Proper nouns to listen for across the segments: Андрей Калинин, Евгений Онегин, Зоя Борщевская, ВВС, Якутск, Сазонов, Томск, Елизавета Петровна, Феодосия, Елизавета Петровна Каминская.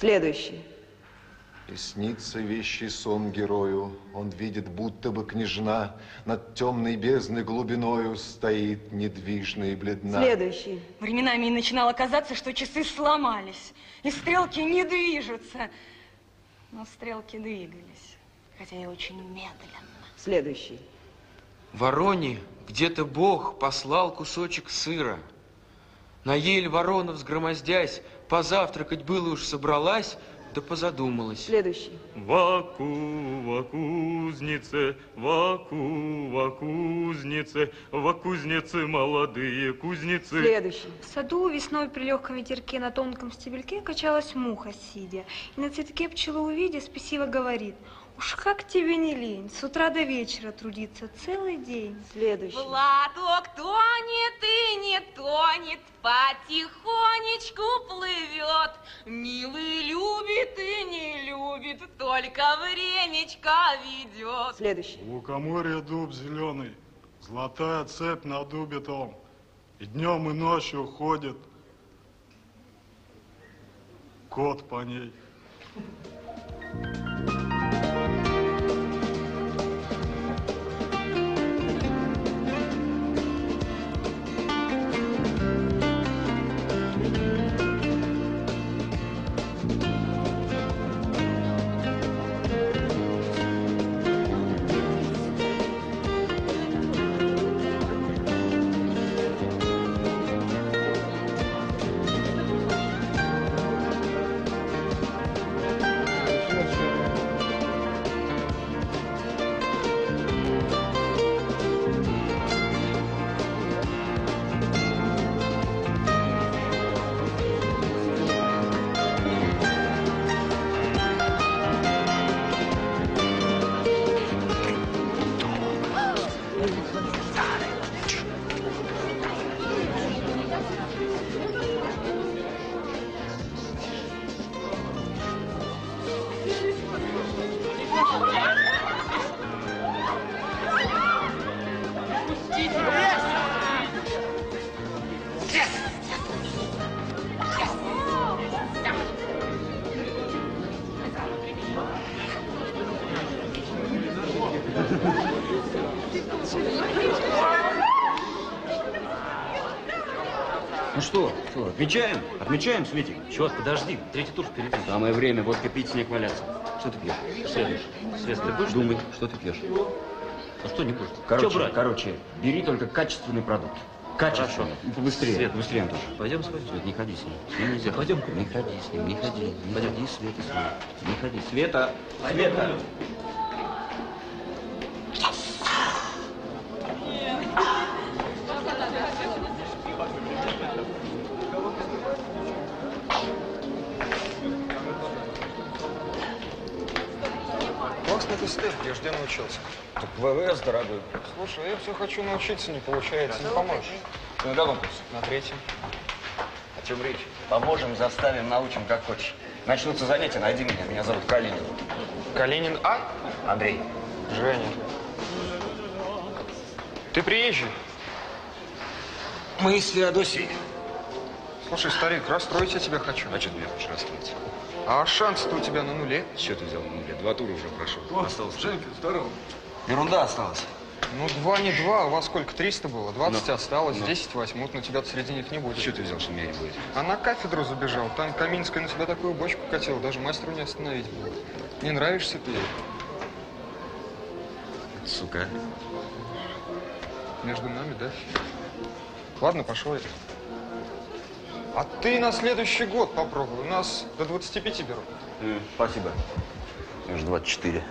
Следующий. И снится вещий сон герою, он видит, будто бы княжна над темной бездной глубиною стоит недвижна и бледна. Следующий. Временами и начинало казаться, что часы сломались, и стрелки не движутся. Но стрелки двигались, хотя и очень медленно. Следующий. Вороне где-то Бог послал кусочек сыра. На ель ворона, взгромоздясь, позавтракать было уж собралась, да позадумалась. Следующий. Ва-ку-ва кузнице, ва-ку-ва кузнице, ва кузницы молодые кузнецы. Следующий. В саду весной при легком ветерке на тонком стебельке качалась муха, сидя. И на цветке пчела, увидя, спесиво говорит: уж как тебе не лень, с утра до вечера трудиться целый день. Следующий. Платок тонет и не тонет, потихонечку плывет. Милый любит и не любит, только времечко ведет. Следующий. У лукоморья дуб зеленый, золотая цепь на дубе том, и днем и ночью ходит кот по ней. Отмечаем? Отмечаем, Светик? Чувак, подожди, третий тур впереди. Самое время, водка пить, снег валяться. Что ты пьешь? Следуешь. Свет, ты будешь? Думай, что ты пьешь. А что не будешь? Короче, бери только качественный продукт. Качественный. Хорошо. Быстрее. Свет, быстрее, Антош. Пойдем сходим? Свет, не ходи с ним. С ним нельзя. Пойдем. Не ходи с ним, не ходи. Не ходи, Света, с ним. Не ходи. Света. Света. Где научился? Так ВВС, дорогой. Слушай, я все хочу научиться, не получается. Не поможешь. На каком курсе? На третьем. О чем речь? Поможем, заставим, научим, как хочешь. Начнутся занятия, найди меня. Меня зовут Калинин. Калинин А? Андрей. Женя. Ты приезжий? Мы из Феодосии. Слушай, старик, расстроить я тебя хочу. А что ты меня хочешь расстроить? А шанс-то у тебя на нуле. Что ты взял на нуле? Два тура уже прошел. Осталось. Женька, здорово. Ерунда осталась. Ну, два не два. У вас сколько? 300 было? 20 осталось, 10 возьмут. Но тебя-то среди них не будет. Что ты взял, что меня не будет? А на кафедру забежал. Там Каминская на тебя такую бочку катила. Даже мастеру не остановить было. Не нравишься ты ей? Сука. Между нами, да? Ладно, пошел я. А ты на следующий год попробуй. У нас до 25 берут. Спасибо. У меня же 24.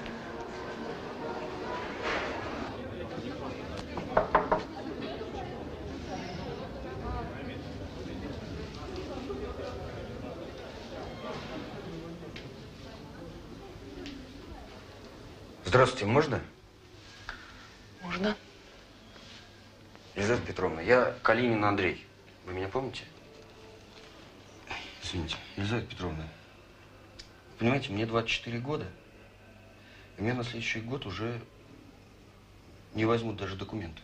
Здравствуйте, можно? Можно. Елизавета Петровна, я Калинин Андрей. Вы меня помните? Извините, Елизавета Петровна, понимаете, мне 24 года, и меня на следующий год уже не возьмут даже документы.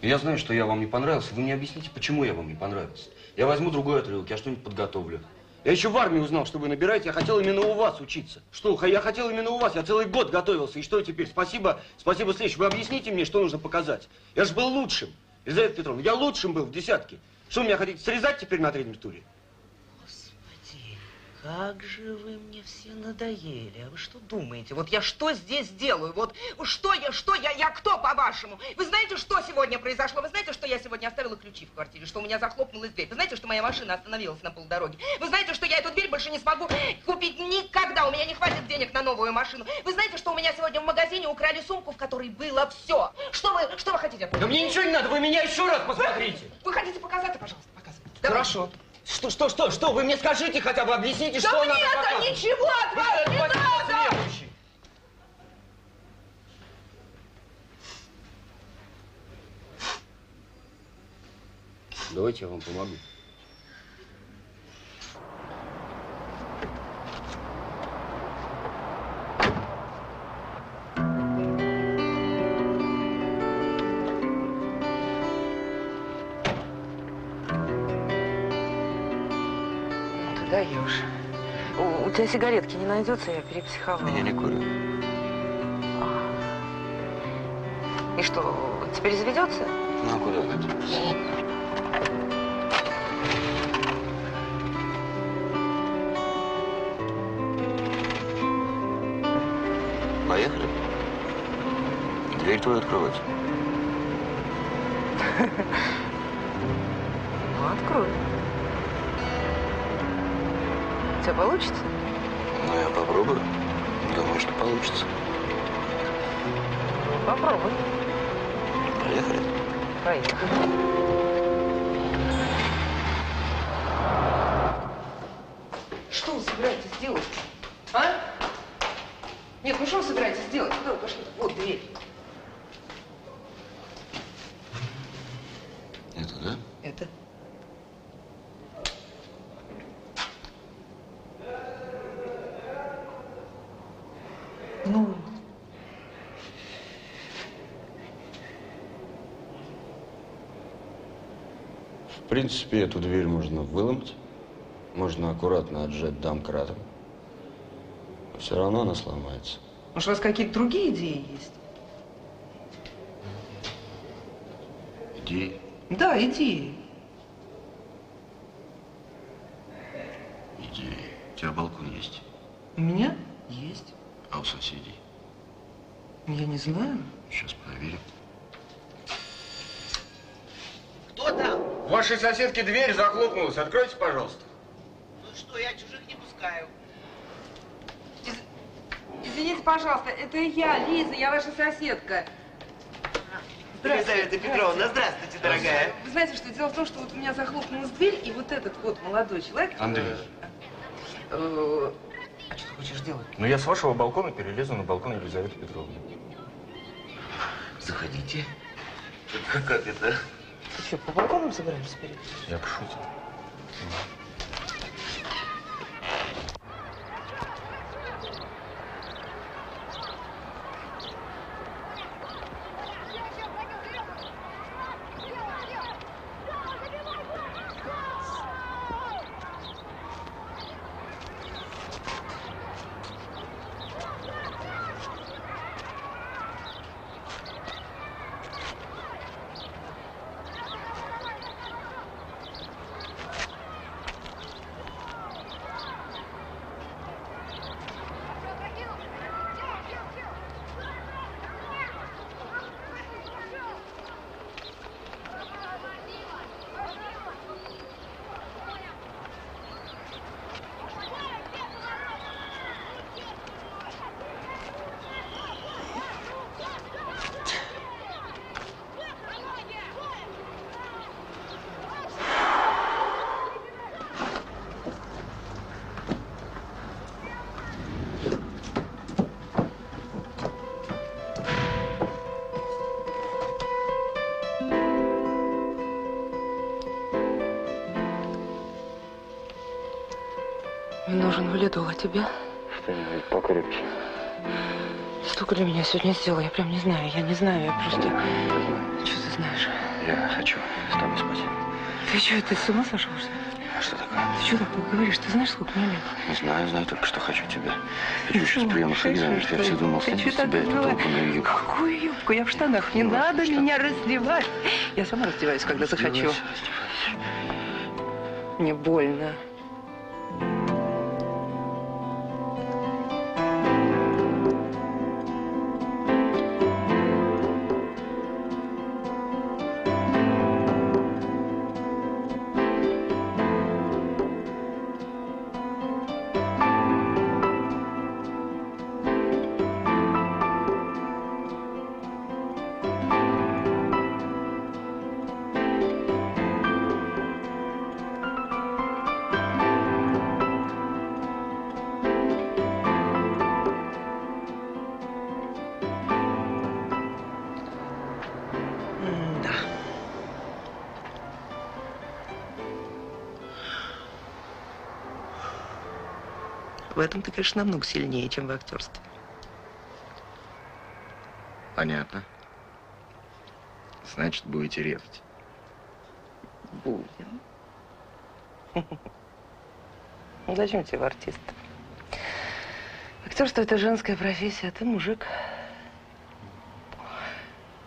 Но я знаю, что я вам не понравился, вы мне объясните, почему я вам не понравился. Я возьму другой отрывок, я что-нибудь подготовлю. Я еще в армии узнал, что вы набираете. Я хотел именно у вас учиться. Что, я хотел именно у вас. Я целый год готовился. И что теперь? Спасибо, спасибо, следующий. Вы объясните мне, что нужно показать. Я же был лучшим, Елизавета Петровна. Я лучшим был в десятке. Что, меня хотите срезать теперь на третьем туре? Господи, как же вы мне все надоели. А вы что думаете? Вот я что здесь делаю? Вот что я кто, по-вашему? Вы знаете, что сегодня произошло? Вы знаете, что я сегодня оставила ключи в квартире? Что у меня захлопнулась дверь? Вы знаете, что моя машина остановилась на полдороги? Вы знаете, что я эту дверь больше не смогу купить никогда? У меня не хватит денег на новую машину. Вы знаете, что у меня сегодня в магазине украли сумку, в которой было все? Что вы хотите? Да мне ничего не надо, вы меня еще раз посмотрите. Вы хотите показаться, пожалуйста, показывайте. Давай. Хорошо. Что? Вы мне скажите хотя бы, объясните, да что надо показать. Да мне-то ничего от вас не надо! Давайте я вам помогу. Даешь. У тебя сигаретки не найдется, я перепсиховала. Я не курю. И что, теперь заведется? Ну, куда это? Поехали. Дверь твою открывать. Ну, открой. У тебя получится? Ну, я попробую. Думаю, что получится. Попробуй. Поехали. Что вы собираетесь делать? А? Нет, ну что вы собираетесь делать? Куда вы пошли? Вот дверь. Это, да? Это. Ну. В принципе, эту дверь можно выломать. Можно аккуратно отжать домкратом. Все равно она сломается. Может, у вас какие-то другие идеи есть? Идеи? Да, идеи. Идеи. У тебя балкон есть? У меня есть. А у соседей? Я не знаю. Сейчас проверим. Кто там? У вашей соседки дверь захлопнулась. Откройте, пожалуйста. Ну что, я чужих не пускаю. Извините, пожалуйста, это я, Лиза, я ваша соседка. Елизавета Петровна, здравствуйте, дорогая. Вы знаете, что дело в том, что вот у меня захлопнулась дверь, и вот этот вот молодой человек... Андрей. А что ты хочешь делать? Ну, я с вашего балкона перелезу на балкон Елизаветы Петровны. Заходите. Как это? Ты что, по балконам собираешься перелезть? Я пошутил. Валидол, а тебя? Что-нибудь покрепче. Столько для меня сегодня сделала, я прям не знаю, я просто... Что ты знаешь? Я хочу с тобой спать. Ты что, ты с ума сошел, что ли? А что такое? Ты что так говоришь? Ты знаешь, сколько мне лет? Не знаю, знаю только, что хочу тебя. Я сейчас приема с экзаменом, что я все думал, что без тебя эту долбанную юбку. Какую юбку? Я в штанах. Не надо меня раздевать. Я сама раздеваюсь, когда захочу. Мне больно. В этом ты, конечно, намного сильнее, чем в актерстве. Понятно. Значит, будете резать. Будем. Ну, зачем тебе в артист? Актерство — это женская профессия, а ты мужик.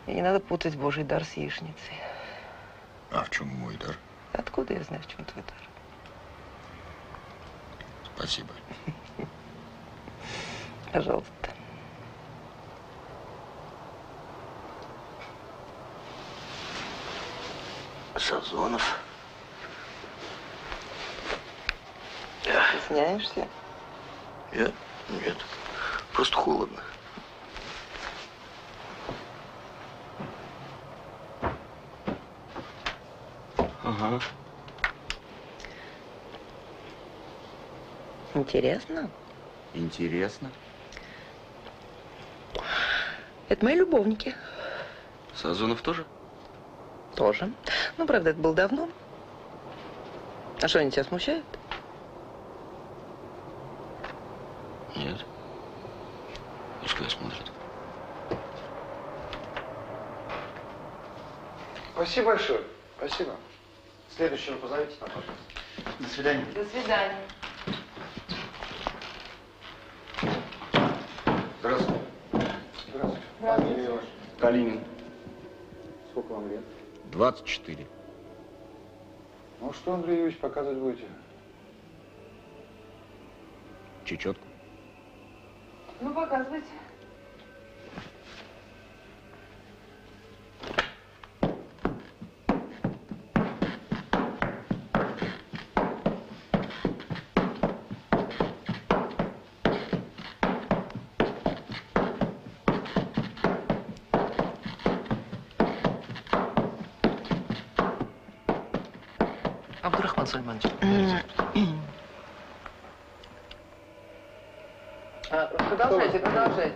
И не надо путать божий дар с яичницей. А в чем мой дар? Откуда я знаю, в чем твой дар? Спасибо. Пожалуйста. Сазонов. Стесняешься? Я? Нет. Просто холодно. Ага. Интересно? Интересно. Это мои любовники. Сазонов тоже? Тоже. Ну, правда, это было давно. А что, они тебя смущают? Нет. Пускай смотрят. Спасибо большое. Спасибо. Следующего позовите нам, пожалуйста. До свидания. До свидания. Здравствуйте. Здравствуйте. Фамилия ваша? Калинин. Сколько вам лет? 24. Ну что, Андрей Юрьевич, показывать будете? Чечетку. Ну, показывайте. Продолжайте, продолжайте.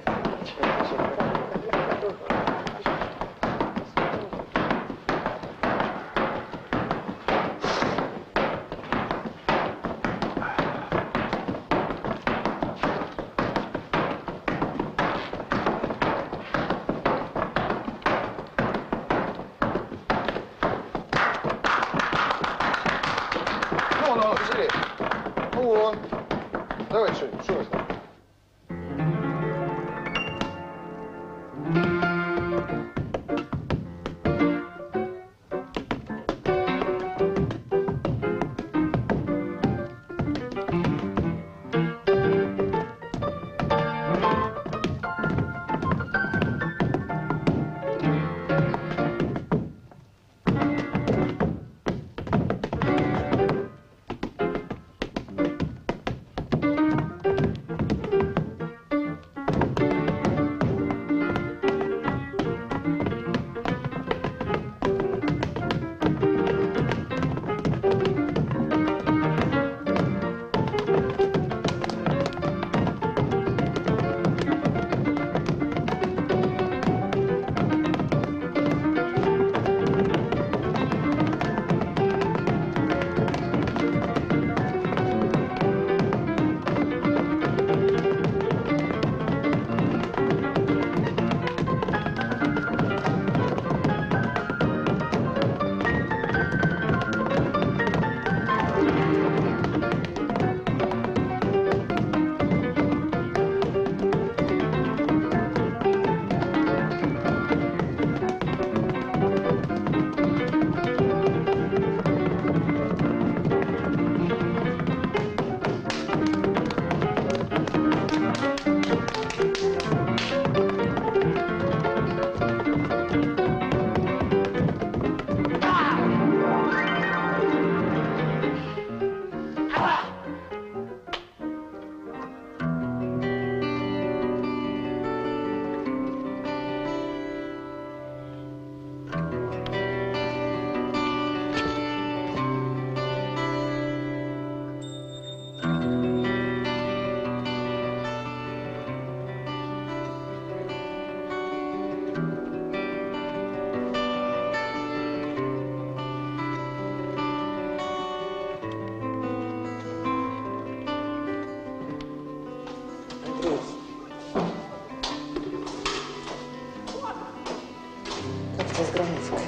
сказать?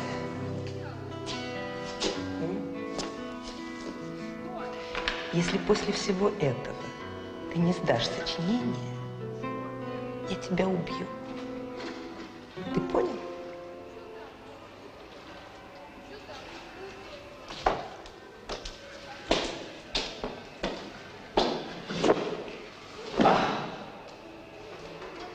Если после всего этого ты не сдашь сочинение, я тебя убью. Ты понял?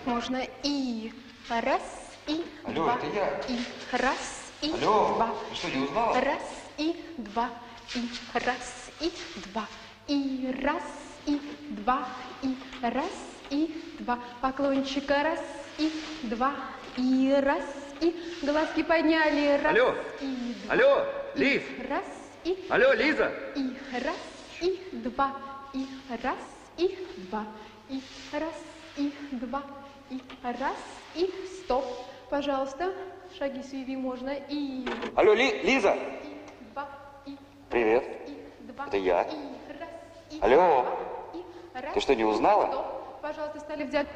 Можно и раз, и алло, два, это я. И раз, и алло, два. Ты что, не узнала? Раз, и два, и раз, и два. И раз, и два, и раз, и два. Поклончика раз, и два, и раз, и глазки подняли. Раз, алло, и два, алло, Лиз. И раз, и алло, Лиза. И раз, и два, и раз, и два, и раз, и два, и раз, и стоп. Пожалуйста, шаги сведи можно и... Алло, Лиза. И два, и привет. И два, это я. И алло, ты что, не узнала? Пожалуйста, стали взять.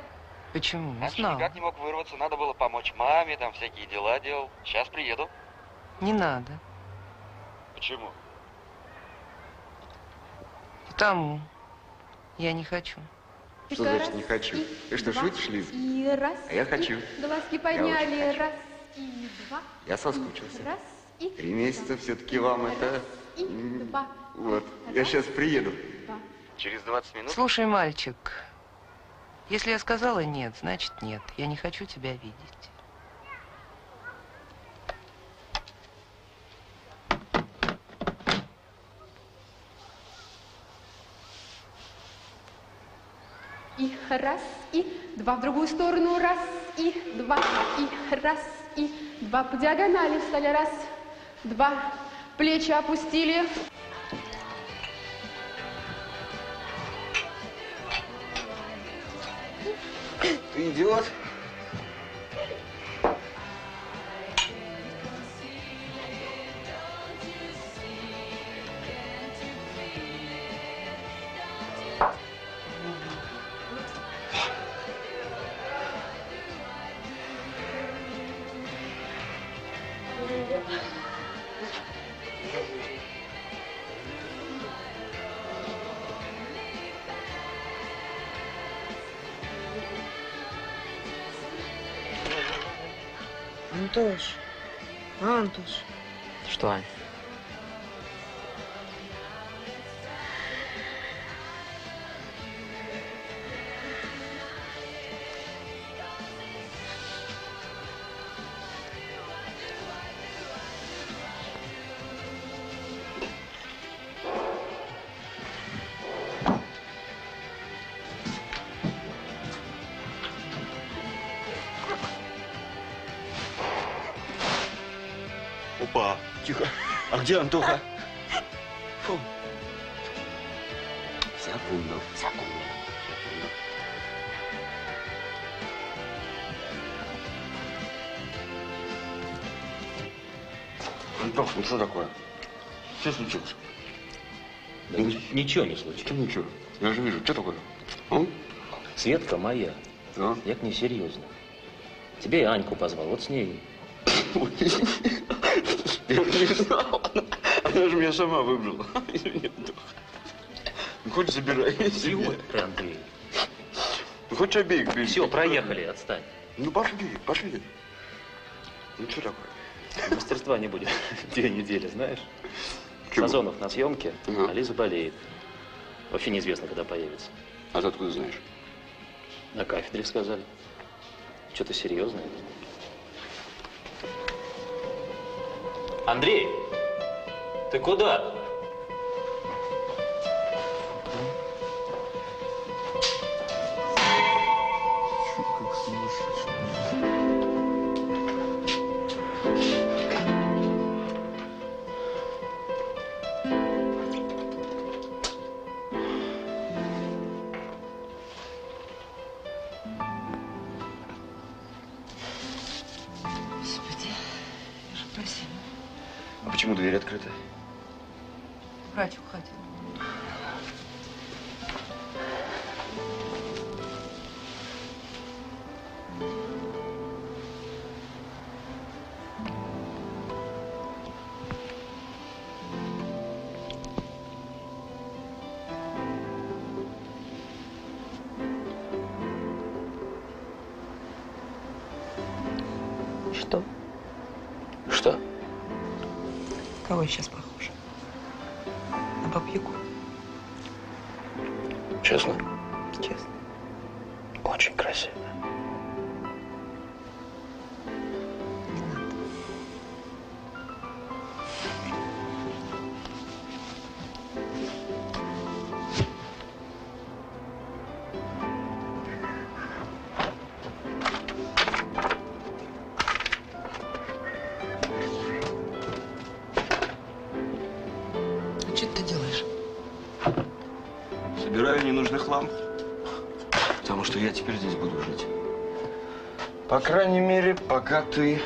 Почему? Узнала. Никак не мог вырваться, надо было помочь маме, там всякие дела делал. Сейчас приеду. Не надо. Почему? Потому я не хочу. Что значит не хочу? Ты что, шутишь, Лиза? А я хочу. Глазки подняли. Раз и два. Я соскучился. 3 месяца все-таки вам это... Вот, я сейчас приеду. Через 20 минут. Слушай, мальчик, если я сказала нет, значит нет. Я не хочу тебя видеть. И раз, и два. В другую сторону. Раз, и два. И раз, и два. По диагонали встали. Раз, два. Плечи опустили. Ты идиот? Антош, Антош. Что, Ань? Тихо. А где Антоха? Фу. Секунду. Секунду. Антоха, ну что такое? Что случилось? Да, ничего не случилось. Что ничего? Я же вижу. Что такое? А? Светка моя. Да? Я к ней серьезно. Тебе я Аньку позвал. Вот с ней. Я уже не знал. Она же меня сама выбрала. Ну, хоть забирай. Идиот ты, Андрей. Ну, хоть обеих бери. Все, проехали, отстань. Ну, пошли, пошли. Ну, что такое? Мастерства не будет. 2 недели, знаешь? Сазонов на съемке, а Лиза болеет. Вообще неизвестно, когда появится. А ты откуда знаешь? На кафедре сказали. Что-то серьезное. Андрей, ты куда? кого я сейчас похожа? На баб-ягу. Честно? Честно. Очень красиво. Не надо. А что ты делаешь? Собираю ненужный хлам. Потому что я теперь здесь буду жить. По крайней мере, пока ты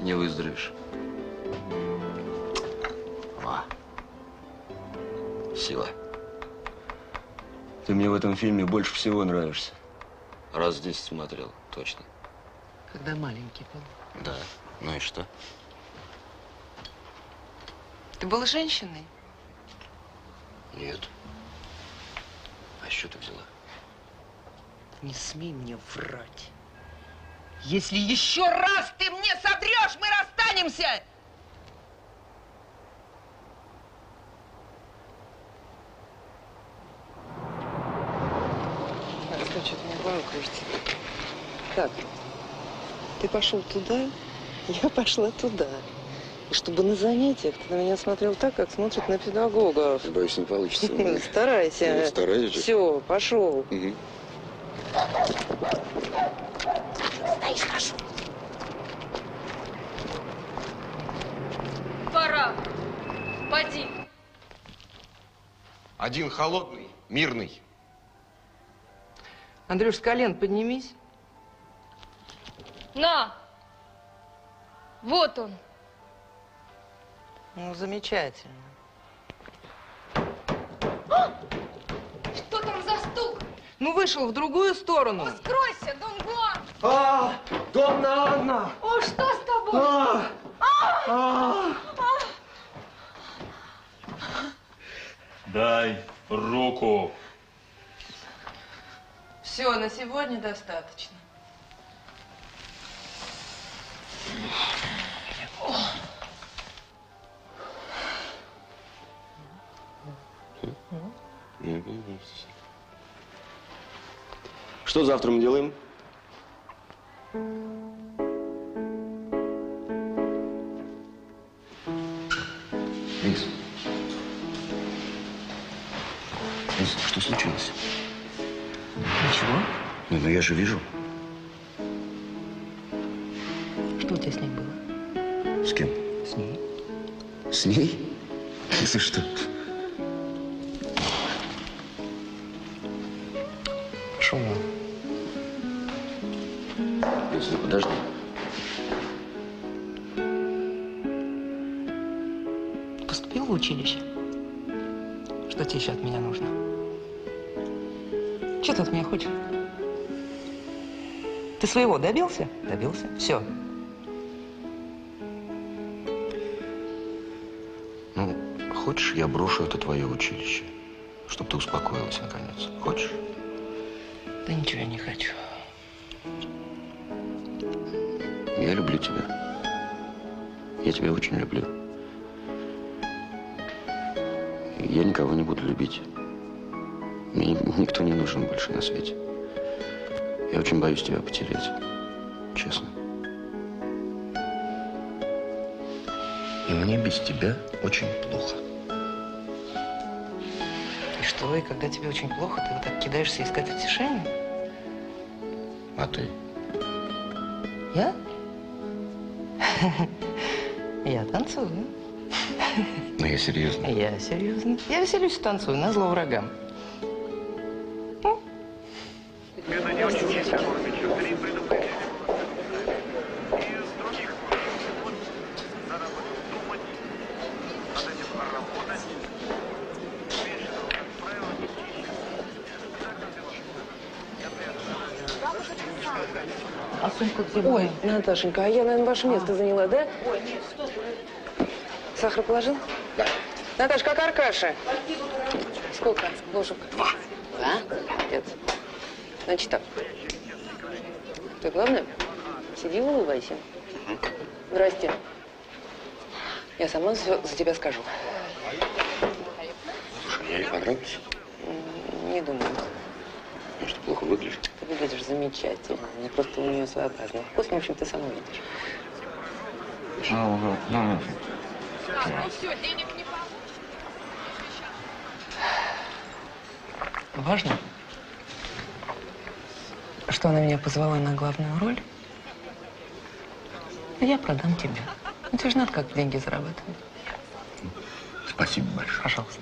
не выздоровеешь. Ва. Сила. Ты мне в этом фильме больше всего нравишься. Раз 10 смотрел, точно. Когда маленький был. Да. Ну и что? Ты был женщиной? Нет. А с чего ты взяла? Не смей мне врать. Если еще раз ты мне соврешь, мы расстанемся! Раска, что-то мне голову кружится. Так, ты пошел туда, я пошла туда. И чтобы на занятиях ты на меня смотрел так, как смотрят на педагогов. Я боюсь, не получится. Старайся. Старайся. Все, пошел. Стоишь, прошу. Пора. Поди. Один холодный, мирный. Андрюш, с колен поднимись. На! Вот он. Ну, замечательно. А! Что там за стук? Ну, вышел в другую сторону. Ну, скройся, Дон Гуан! А, Донна Анна! О, что с тобой? Дай руку. Все, на сегодня достаточно. Что завтра мы делаем? Лиз. Лиз, что случилось? Ничего. Ну я же вижу. Что у тебя с ней было? С кем? С ней. С ней? Если что. Шумно. Подожди. Поступил в училище? Что тебе еще от меня нужно? Что ты от меня хочешь? Ты своего добился? Добился. Все. Ну, хочешь, я брошу это твое училище, чтобы ты успокоилась наконец? Хочешь? Да ничего я не хочу. Я люблю тебя. Я тебя очень люблю. Я никого не буду любить. Мне никто не нужен больше на свете. Я очень боюсь тебя потерять. Честно. И мне без тебя очень плохо. И что? И когда тебе очень плохо, ты вот так кидаешься искать утешение? А ты? Я? Я танцую. Но я серьезно. Я серьезно. Я веселюсь и танцую, назло врагам. Ой, Наташенька, а я, наверное, ваше место заняла, да? Ой, нет, что ты? Сахар положил? Да. Наташ, как Аркаша? Сколько ложек? Два. Да? Нет. Значит так. Ты главное, сиди улыбайся. Здрасте. Я сама за тебя скажу. Слушай, я ей понравился? Не думаю. Ну что, плохо выглядишь? Ты выглядишь замечательно. Мне просто у нее своеобразный вкус. В общем, ты сама видишь. Ну, все, денег не получишь. Важно, что она меня позвала на главную роль, я продам тебе. Ну, тебе же надо как деньги зарабатывать. Спасибо большое. Пожалуйста.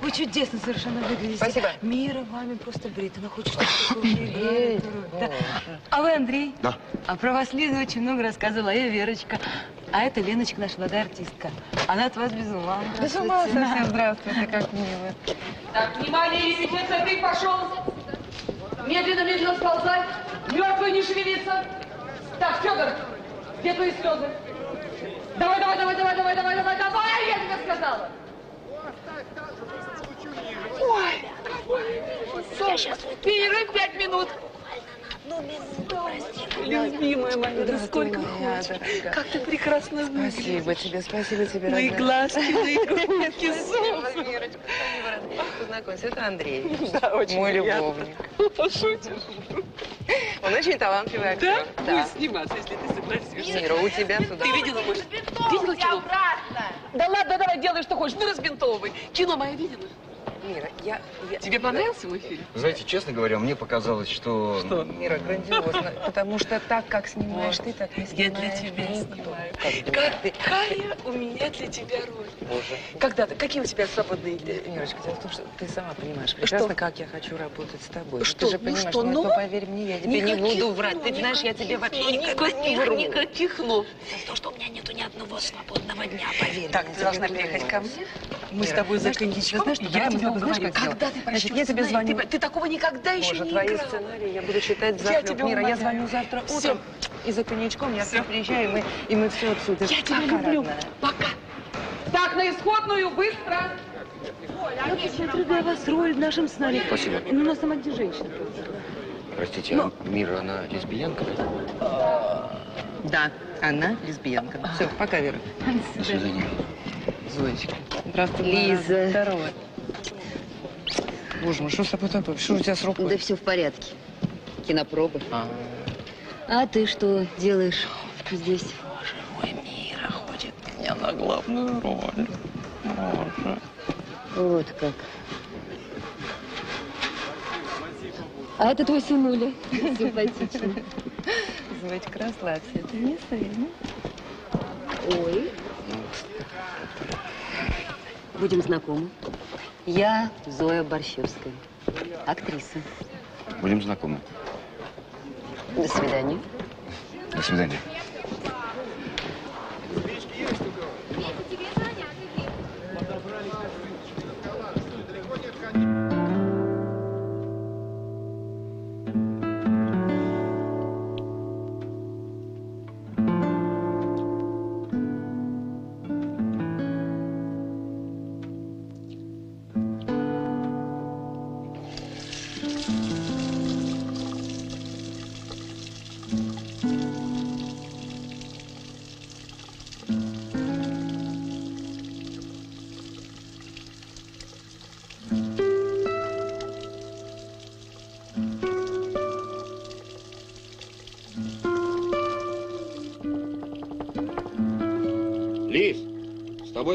Вы чудесно совершенно выглядите. Спасибо. Мира вами просто брит. Она хочет, чтобы вы да. А вы Андрей? Да. А про вас Лиза очень много рассказывала. А я Верочка. А это Леночка, наша молодая артистка. Она от вас без ума. Без ума совсем. Здравствуйте, как мило. Так, внимание, Елизавета, смотри, пошел. Медленно-медленно сползай. Мертвый не шевелится. Так, Федор, где твои слезы? Давай, я тебе сказала. Ой, Мира, 5 минут. Ну, любимая моя, да сколько хочешь. Как ты прекрасно выглядишь. Спасибо тебе, родная. Ну и глазки, да и губки, солнце. Мирочка, спасибо, родная. Познакомься, это Андрей. Да, очень мой любовник. Пошутишь. Он очень талантливый актер. Да? Будешь сниматься, если ты согласишься. Мира, у тебя сюда. Ты видела мой? Видела кино? Да ладно, давай, делай, что хочешь. Ну, разбинтовывай. Кино мое видела? Мира, я... Тебе понравился мой фильм? Знаете, честно говоря, мне показалось, что... Что? Мира, грандиозно. Потому что так, как снимаешь ты, так не снимаешь. Я для тебя снимаю. Какая у меня для тебя роль. Когда-то. Какие у тебя свободные идеи? Мирочка, дело в том, что ты сама понимаешь прекрасно, как я хочу работать с тобой. Ты же понимаешь, но поверь мне, я тебе не буду врать. Ты знаешь, я тебе вообще никаких но. То, что у меня нету ни одного свободного дня, поверь. Так, ты должна переехать ко мне. Мы с тобой за коньячком. Знаешь, когда ты прощу, я тебе звоню. Ты такого никогда еще не играл. Твои сценарии я буду читать завтра. Мира, я звоню завтра утром. И за коньячком я все приезжаю, и мы все отсюда. Я тебя люблю. Пока. Так, на исходную, быстро. Вот посмотрю для вас роль в нашем сценарии. Спасибо. Ну, на самом деле женщина. Простите, Мира, она лесбиянка? Да, она лесбиянка. Все, пока, Вера. До свидания. Зоечка. Здравствуй, Лиза. Здорово. Боже мой, что с тобой такое? Что у тебя с рукой? Да все в порядке. Кинопробы. А ты что делаешь здесь? Боже мой, Мира ходит у меня на главную роль. Боже. Вот как. А это твой сынуля. Симпатично. Зоечка, расслабься. Это не сын. Ой. Будем знакомы. Я Зоя Борщевская, актриса. Будем знакомы. До свидания. До свидания.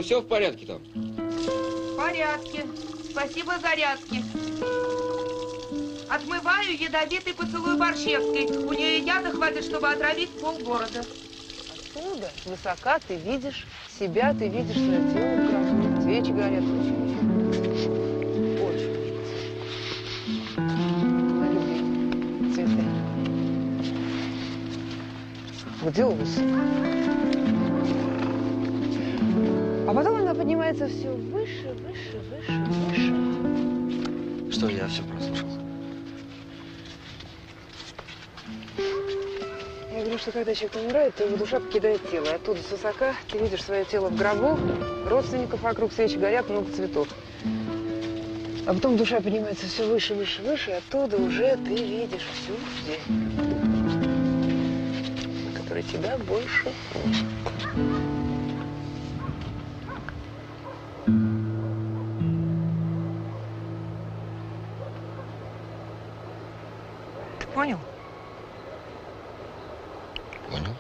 Все в порядке там? В порядке. Спасибо зарядке. Отмываю ядовитый поцелуй Борщевской. У нее яда хватит, чтобы отравить полгорода. Откуда? Высока ты видишь себя, ты видишь свое тело. Свечи горят. Очень. Цветы. Где у А потом она поднимается все выше. Что, я все прослушал? Я говорю, Потому что, когда человек умирает, то его душа покидает тело. И оттуда с высока ты видишь свое тело в гробу, родственников вокруг, свечи горят, много цветов. А потом душа поднимается все выше, выше, выше, и оттуда уже ты видишь всю жизнь, которая тебя больше нет. Понял? Понял.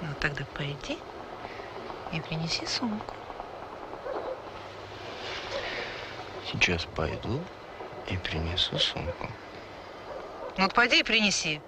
Ну, тогда пойди и принеси сумку. Сейчас пойду и принесу сумку. Ну, вот пойди и принеси.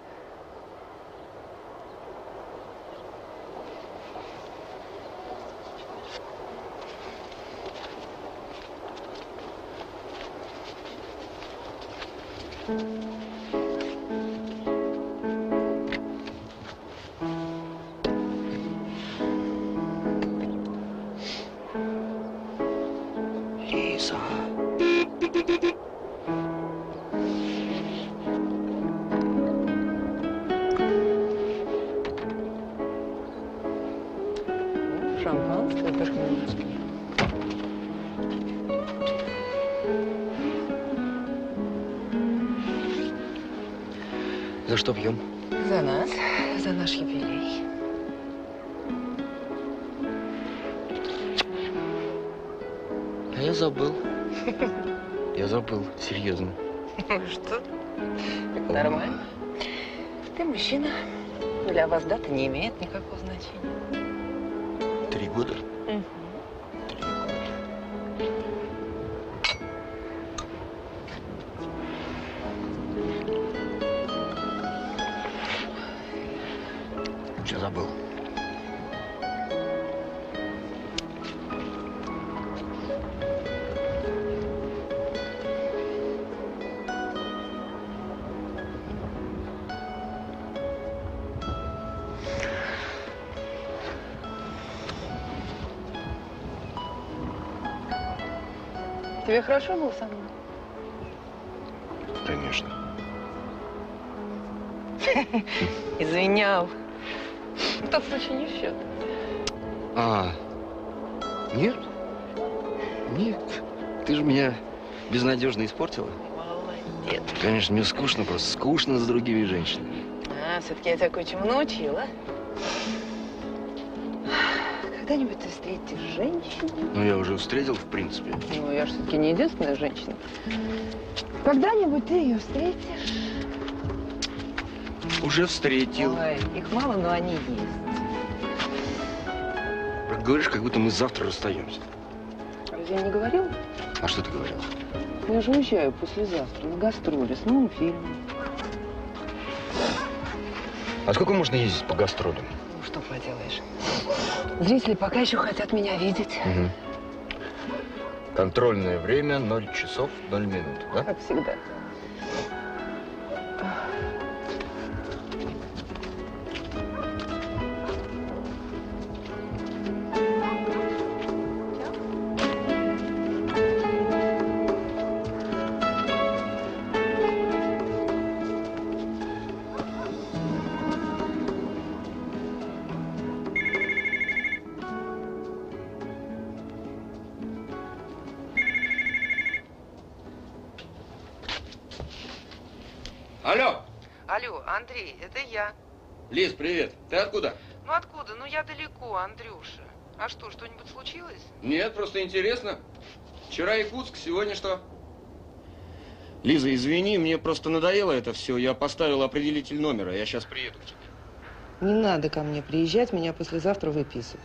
За что пьем? За нас, за наш юбилей. А я забыл. Я забыл, серьезно. Что? Это нормально. Ты мужчина. Для вас дата не имеет никакого значения. 3 года? 3 года. Все забыл. Тебе хорошо было со мной? Конечно. Извинял. В тот случай не в счет. А, нет? Нет. Ты же меня безнадежно испортила. Молодец. Конечно, мне скучно просто. Скучно с другими женщинами. А, все-таки я тебя кое-чему научила. Когда-нибудь ты встретишь женщину? Ну, я уже встретил, в принципе. Ну, я же все-таки не единственная женщина. Когда-нибудь ты ее встретишь? Уже встретил. Ой, их мало, но они есть. Говоришь, как будто мы завтра расстаемся. Разве я не говорила? А что ты говорила? Я же уезжаю послезавтра на гастроли с новым фильмом. А сколько можно ездить по гастролям? Ну, что поделаешь. Зрители пока еще хотят меня видеть. Угу. Контрольное время 0 часов 0 минут, да? Как всегда. Андрей, это я. Лиз, привет. Ты откуда? Ну откуда? Ну я далеко, Андрюша. А что, что-нибудь случилось? Нет, просто интересно. Вчера Якутск, сегодня что? Лиза, извини, мне просто надоело это все. Я поставил определитель номера. Я сейчас приеду к тебе. Не надо ко мне приезжать, меня послезавтра выписывают.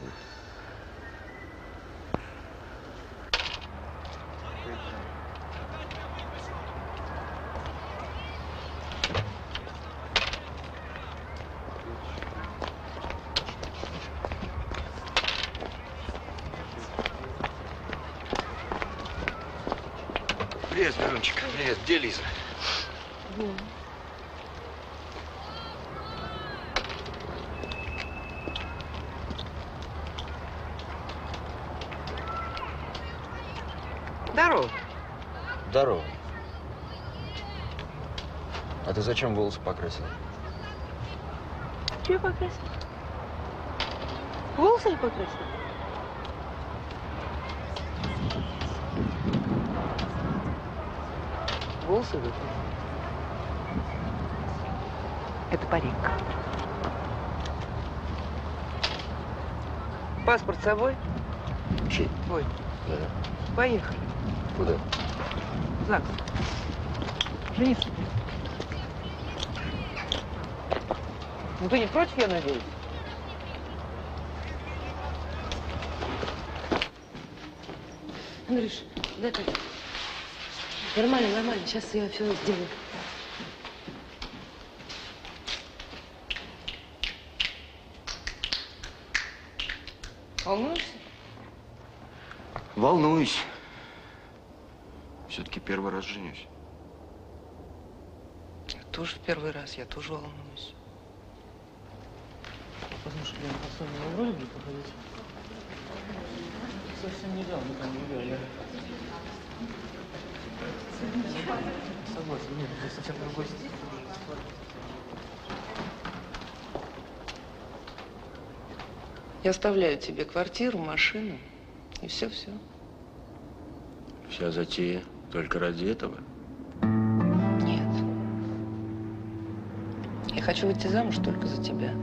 Где Лиза? Вон. Здорово. Здорово. А ты зачем волосы покрасила? Чего покрасила? Волосы я покрасила? Волосы выпали? Это парик. Паспорт с собой? Чей? Твой. Да. Поехали. Куда? В ЗАГС. Жениться. Ну ты не против, я надеюсь? Андрюш, дай так. Нормально, нормально. Сейчас я все сделаю. Волнуешься? Волнуюсь. Все-таки первый раз женюсь. Я тоже в первый раз, я тоже волнуюсь. Потому что я на последнем вроде буду походить. Совсем не дал, никому не дал. Я согласен, нет, здесь совсем другой стиль. Я оставляю тебе квартиру, машину и все-все. Вся затея только ради этого? Нет. Я хочу выйти замуж только за тебя.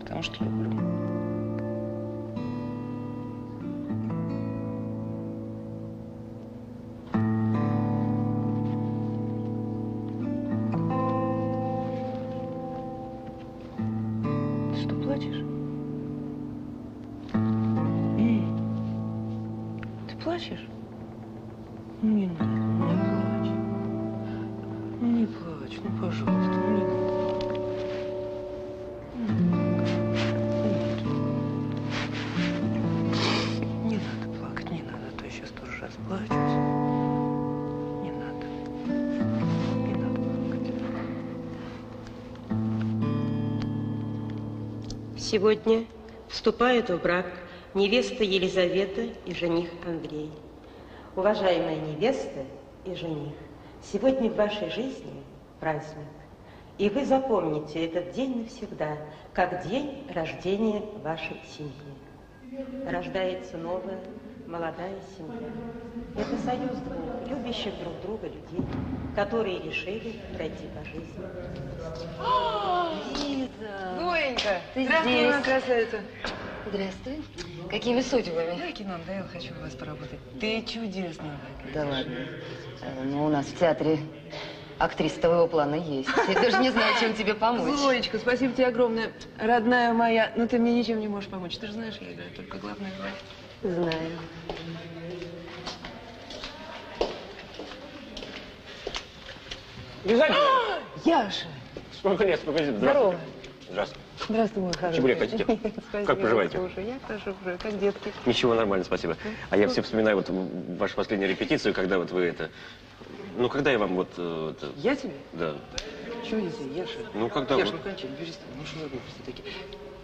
Потому что люблю. Сегодня вступают в брак невеста Елизавета и жених Андрей. Уважаемая невеста и жених, сегодня в вашей жизни праздник. И вы запомните этот день навсегда, как день рождения вашей семьи. Рождается новая, молодая семья. Это союз двух любящих друг друга людей, которые решили пройти по жизни. Лиза! Гоенька! Ты здравствуй, здесь. Красавица! Здравствуй. Какими судьбами? Я кино надоел, хочу у вас поработать. Ты чудесная. Да ладно. Ну, у нас в театре актриса твоего плана есть. Я даже не знаю, чем тебе помочь. Зоечка, спасибо тебе огромное. Родная моя, но ты мне ничем не можешь помочь. Ты же знаешь, я играю только главное. Знаю. Лизавета! Яша! Сколько лет, сколько лет? Здравствуйте. Здравствуйте. Здравствуй, мой хороший. Чебурек хотите? Как поживаете? Слушай, я хорошо поживаю, как детки. Ничего, нормально, спасибо. А я все вспоминаю вот вашу последнюю репетицию, когда вот вы это... Ну, когда я вам вот... Я тебе? Да. Чего не тебе, Яша? Ну, когда вы... Яша, ну, кончай, не бежись, ну, что за глупости такие?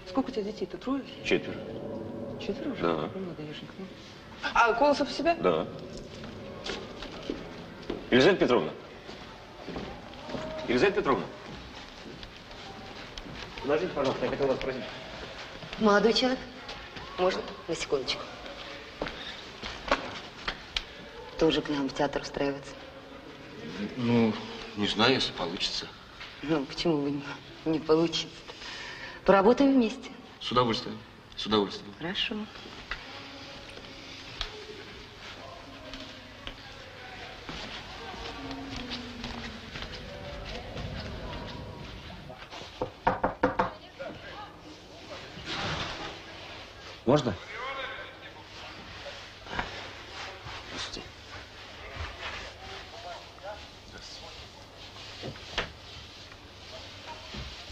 Сколько у тебя детей? Ты трое? Четверо. Четверо уже? Да. Ну, надо, Яшенька, ну. А Колосов у себя? Да. Елизавета Петровна. Елизавета Петровна, подождите, пожалуйста, я хотел вас спросить. Молодой человек, можно на секундочку? Тоже к нам в театр устраиваться? Ну, не знаю, если получится. Ну, почему бы не получится-то? Поработаем вместе. С удовольствием, с удовольствием. Хорошо. Можно? Здравствуйте.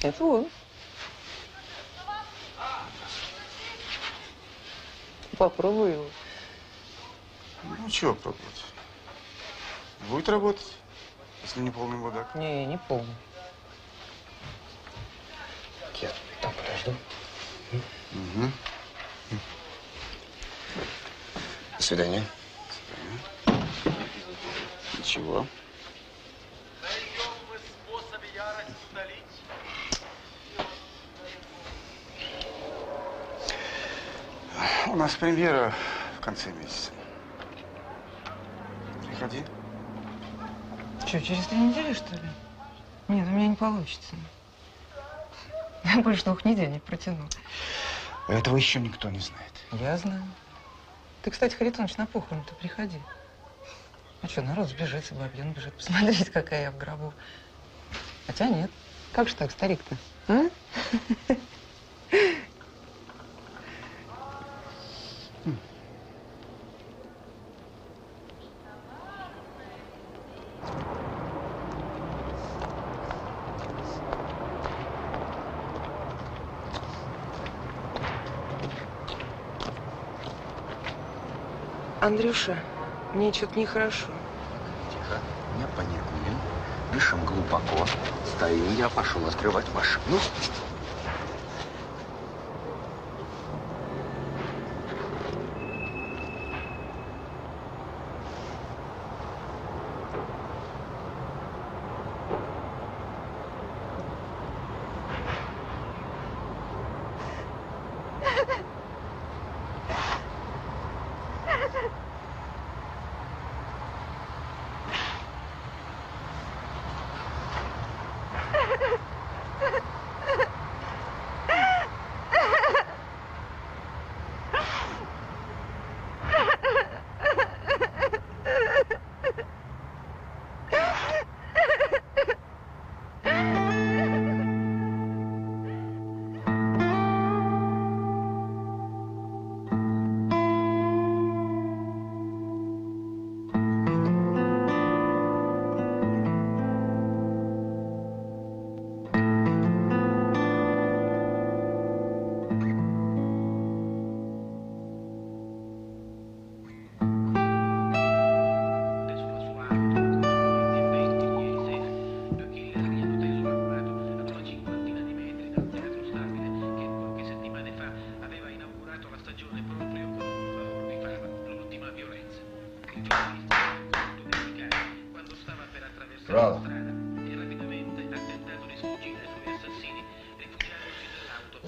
Это он. Попробуй его. Ну, чего пробовать? Будет работать, если не полный мудак. Не, не полный. Я там подожду. Угу. До свидания. До свидания. Ничего. У нас премьера в конце месяца. Приходи. Что, через 3 недели, что ли? Нет, у меня не получится. Я больше 2 недель не протяну. Этого еще никто не знает. Я знаю. Ты, кстати, Харитонович, на похороны-то приходи. А что, народ сбежится, бабьян бежит посмотреть, какая я в гробу. Хотя нет. Как же так, старик-то, а? Андрюша, мне что-то нехорошо. Тихо, меня паникуем. Дышим глубоко. Стоим, я пошел открывать машину.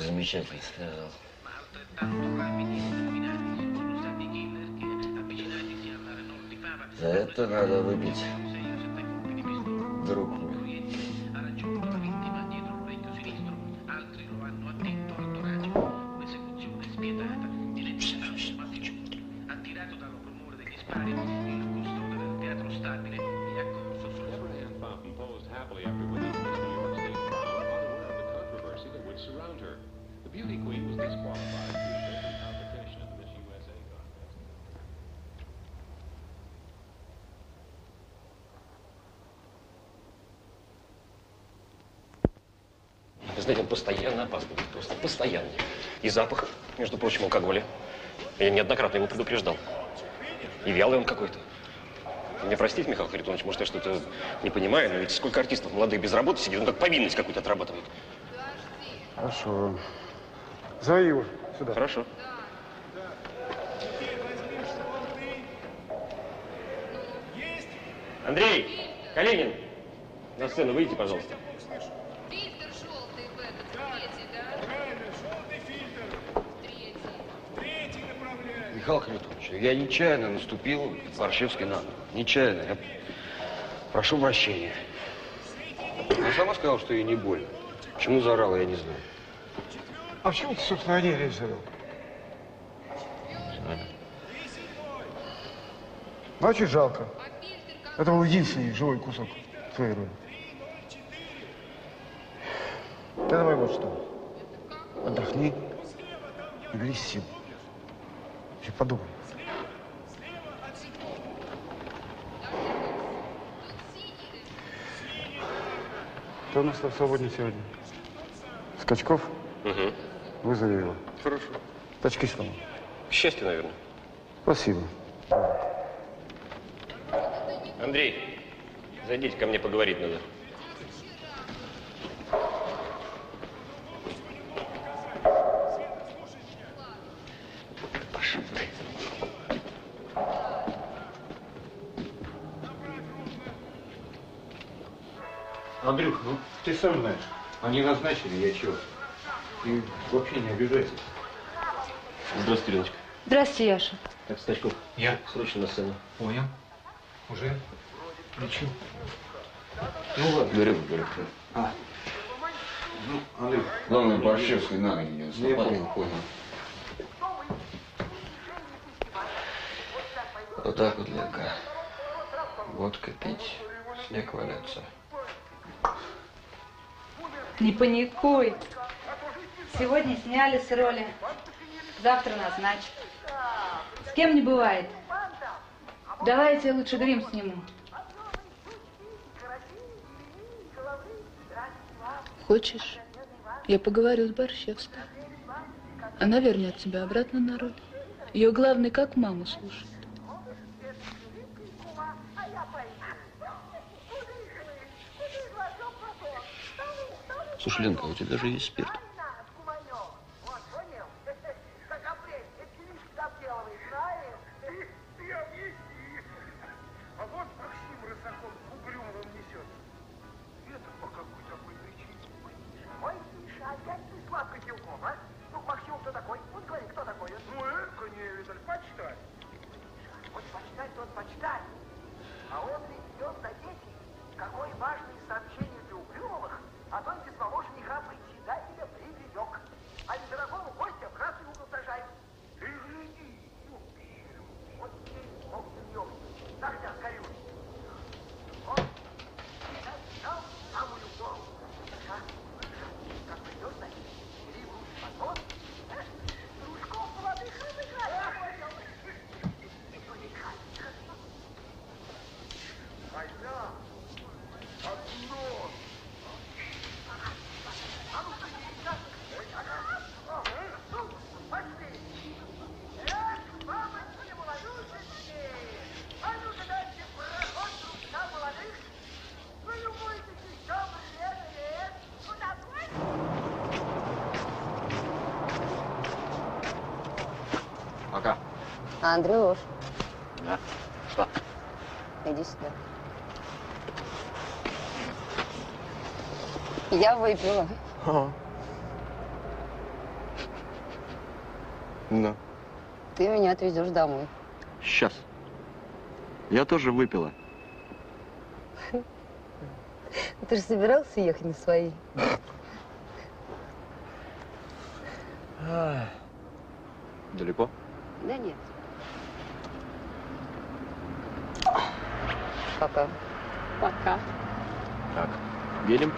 Замечательно сказал. За это надо выбить друг мой. Знаете, он постоянно опаздывает, просто постоянно. И запах, между прочим, алкоголя. Я неоднократно его предупреждал. И вялый он какой-то. Меня простите, Михаил Харитонович, может, я что-то не понимаю, но ведь сколько артистов молодых без работы сидит, он как повинность какую-то отрабатывает. Хорошо. Зови его сюда. Хорошо. Андрей Калинин, на сцену выйдите, пожалуйста. Михаил Харитонович, я нечаянно наступил Борщевской на ногу. Нечаянно. Я прошу прощения. Она сама сказала, что ей не больно. Почему заорала, я не знаю. А почему ты, собственно, о ней резал? Ну, очень жалко. Это был единственный живой кусок твоей роли. Ты давай вот что. Отдохни и берись сил. Подумай. Кто у нас там свободен сегодня? Скачков? Угу. Вызови его. Хорошо. Тачки сломал. К счастью, наверное. Спасибо. Андрей, зайдите ко мне, поговорить надо. Андрюх, ну ты сам знаешь, они назначили, я чего? Ты вообще не обижайся. Здравствуй, Леночка. Здравствуйте, Яша. Так, Стачков, я срочно на сцену. Понял. Уже? Лечу. Ну ладно. Горю. А. Ну, Андрей. Главное, Борщевской на ноги не вступать. Я понял. Вот так вот, Ленка. Водка пить, снег валяться. Не паникуй. Сегодня сняли с роли. Завтра назначат. С кем не бывает. Давай я тебе лучше грим сниму. Хочешь, я поговорю с Борщевской. Она вернет тебя обратно на роль. Ее главное, как маму слушать. Слушай, Ленка, у тебя же есть спирт. Андрюш. Да? Что? Иди сюда. Я выпила. Ага. Да. Ты меня отвезешь домой. Сейчас. Я тоже выпила. Ты же собирался ехать на свои? Далеко? Да нет. Пока. Пока. Так, едем?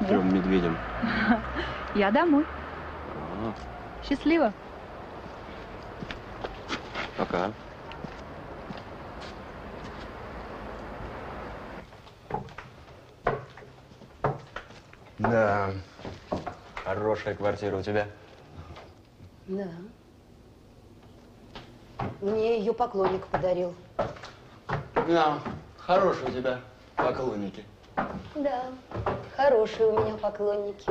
Да. Трем медведем. Я домой. А-а-а. Счастливо. Пока. Да. Хорошая квартира у тебя. Да. Мне ее поклонник подарил. Да, хорошие у тебя поклонники. Да, хорошие у меня поклонники.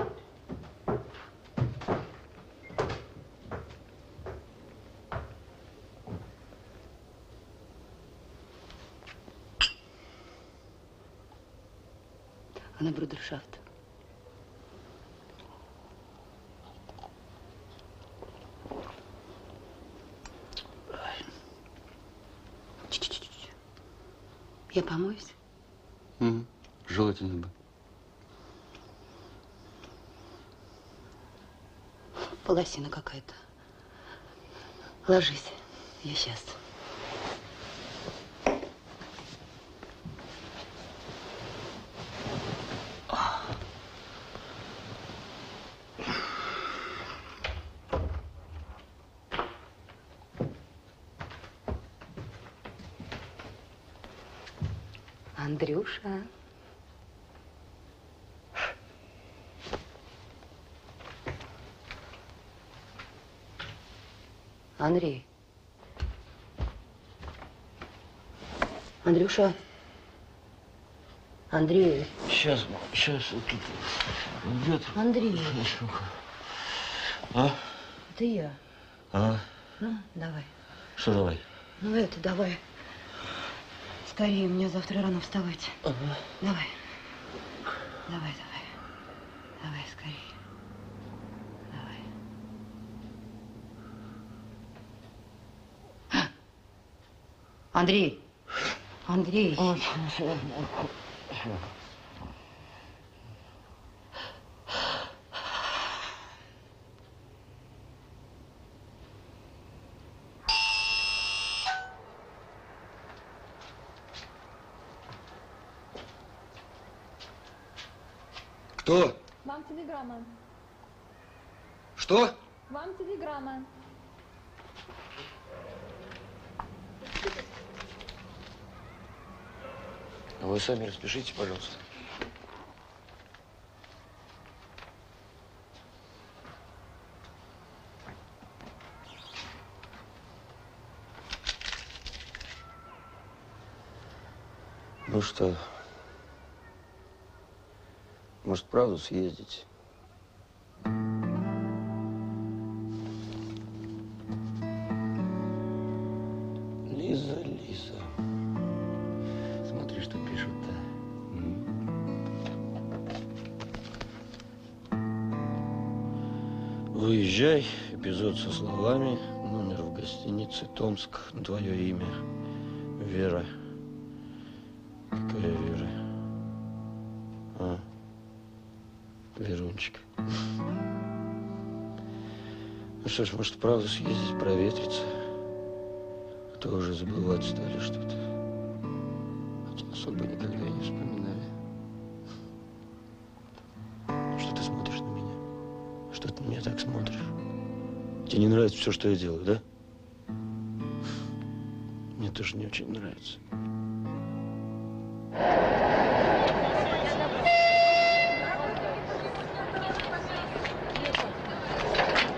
Она брудершафт. Я помоюсь? Угу. Желательно бы. Полосина какая-то. Ложись. Я сейчас. Андрюша. Андрей. Андрюша. Андрей. Сейчас вот тут идет. Андрей. А? Это я. А? Ну, давай. Что давай? Ну, это давай. Скорее, мне завтра рано вставать. Ага. Давай. Давай. Давай, скорее. Давай. Андрей. Андрей. Кто? Вам телеграмма. Что? Вам телеграмма. Вы сами распишите, пожалуйста. Ну что, может, правду съездить? Эпизод со словами, номер в гостинице Томск, твое имя, Вера. Какая Вера? А, Верунчик. Ну что ж, может, правда съездить, проветриться, а то уже забывать стали что-то, хотя особо никогда не вспоминали. Что ты смотришь на меня? Что ты на меня так смотришь? Тебе не нравится все, что я делаю, да? Мне тоже не очень нравится.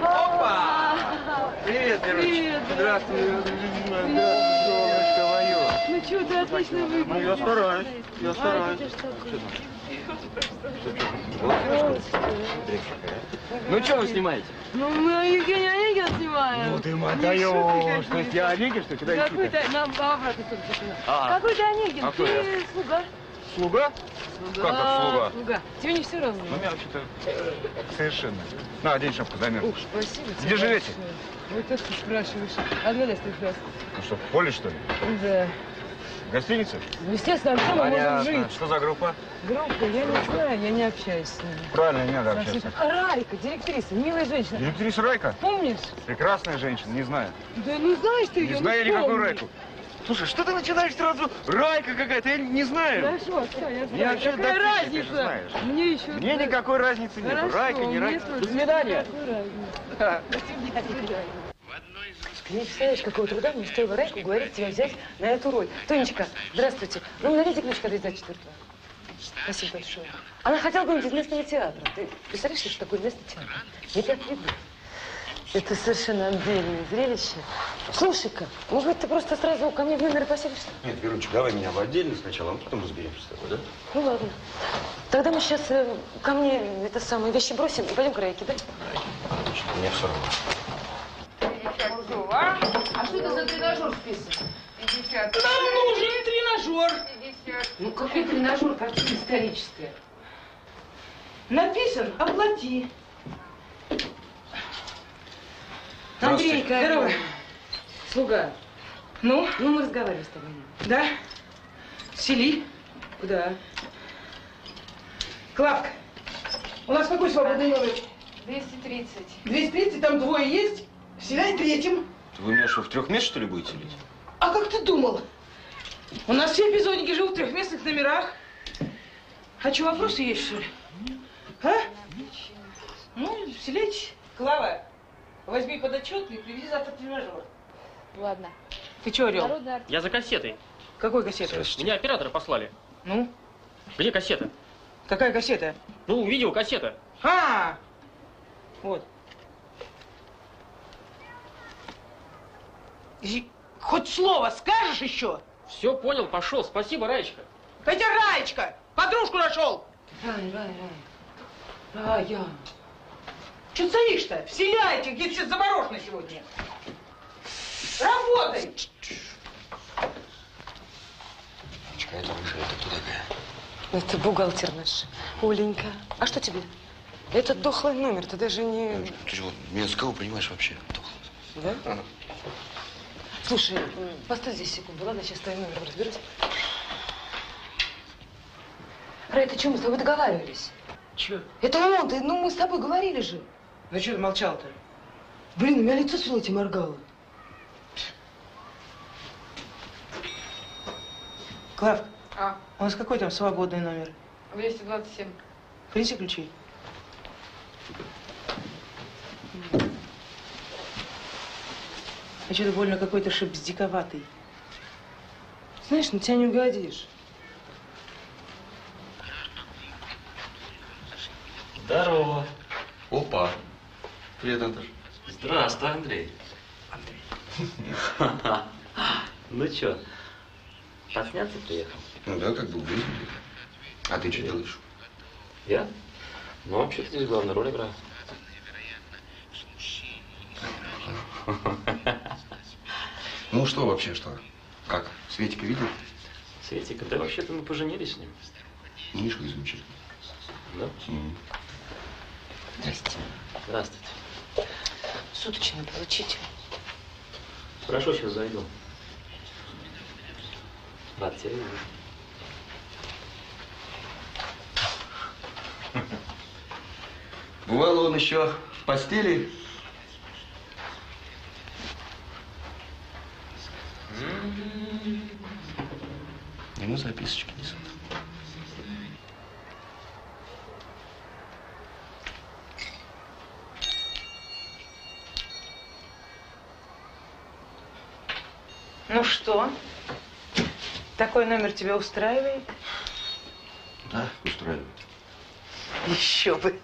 Опа! Привет, Верочка. Здравствуй, любимая. Здравствуй, солнышко мое. Ну что, ты отлично выглядишь. Ну, я стараюсь. Я стараюсь. Ну, что вы снимаете? Ну, мы Евгения Онегина снимаем. Ну, ты мотаешь, что ты Онегин, что тебя ищут? Какой-то, нам обратно только. Какой-то Онегин, ты слуга. Слуга? Как слуга? Тебе не все равно. Ну, меня вообще-то совершенно. На, одень шапку, замерзла. Ух, спасибо. Где живете? Вот так ты спрашиваешь. Одна лес прекрасно. Ну что, в поле, что ли? Да. В гостинице? Ну, естественно, а мы можем жить. Что за группа? Группа? Я не знаю, я не общаюсь с ними. Правильно, не надо общаться. Райка, директриса, милая женщина. Директриса Райка? Помнишь? Прекрасная женщина, не знаю. Да ну знаешь ты ее, не знаю я никакую Райку. Слушай, что ты начинаешь сразу? Райка какая-то, я не знаю. Хорошо, все, я знаю. Какая разница? Мне еще... Мне никакой разницы нет. Райка, не Райка. До свидания. Ты не представляешь, какого труда мне стоило Райку говорить тебя взять на эту роль. Тонечка, здравствуйте. Ну, найдите книжку 34-го. Спасибо большое. Она хотела бы из местного театра. Ты представляешь, что такое местный театр? Я тебя приведу. Это совершенно отдельное зрелище. Слушай-ка, может быть, ты просто сразу ко мне в номер поселишься? Нет, Верунчик, давай меня в отдельно сначала, а потом разберемся с тобой, да? Ну, ладно. Тогда мы сейчас ко мне это самое вещи бросим и пойдем к Райке, да? Отлично, мне все равно. А? А что это за тренажер список? 50. Нам нужен тренажер. 50. Ну какой тренажер, картина историческая. Написан, оплати. Андрей, здорово. Слуга. Ну? Ну, мы разговариваем с тобой. Да? Сели? Куда? Клавка, у нас какой свободный номер? 230. 230, там двое есть? Вселяй третьим. Вы меня что, в трех мест, что ли, будете лить? А как ты думал? У нас все эпизодники живут в трехместных номерах. А что, вопросы есть, что ли? А? Ну, вселяйте. Клава, возьми подотчетный и привези завтра тренажер. Ладно. Ты что, орел? Я за кассетой. Какой кассетой? Меня операторы послали. Ну? Где кассета? Какая кассета? Ну, видеокассета. А! Вот. Хоть слово скажешь еще? Все понял, пошел. Спасибо, Раечка. Хотя Раечка, подружку нашел. Рая. Че царишь-то? Вселяйте, где все заморожено сегодня. Работай. Раечка, это уже, это кто такая? Это бухгалтер наш, Оленька. А что тебе? Этот дохлый номер, ты даже не... Ты чего, меня с кого понимаешь вообще? Дохлый. Да? Слушай, постой здесь секунду, ладно? Сейчас с твоим номером разберусь. Рэй, ты что, мы с тобой договаривались? Че? Это он, ты, ну мы с тобой говорили же. Ну что ты молчал-то? Блин, у меня лицо свело, тебе моргало. Клавка, а у нас какой там свободный номер? 227. Принеси ключи. А что ты больно какой-то шипздиковатый. Знаешь, на тебя не угодишь. Здорово. Опа. Привет, Антош. Здравствуй, Андрей. Андрей. Ну чё, посняться приехал? Ну да, как бы убить. А ты что делаешь? Я? Ну, вообще-то здесь главную роль играю. Ну что вообще, что? Как? Светика видел? Светика? Да вообще-то мы поженились с ним. Мишка изучил. Да? Здравствуйте. Здравствуйте. Суточно получите. Хорошо, сейчас зайду. Рад тебя видеть. Бывало, он еще в постели. Ему записочки несут. Ну что, такой номер тебя устраивает? Да, устраивает. Еще бы.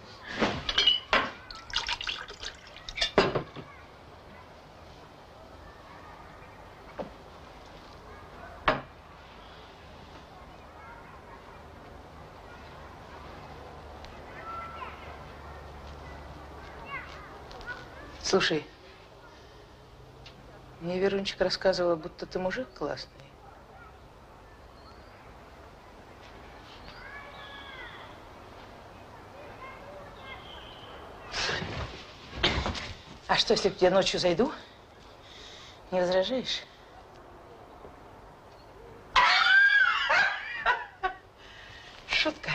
Слушай, мне Верунчик рассказывала, будто ты мужик классный. А что, если я ночью зайду? Не возражаешь? Шутка.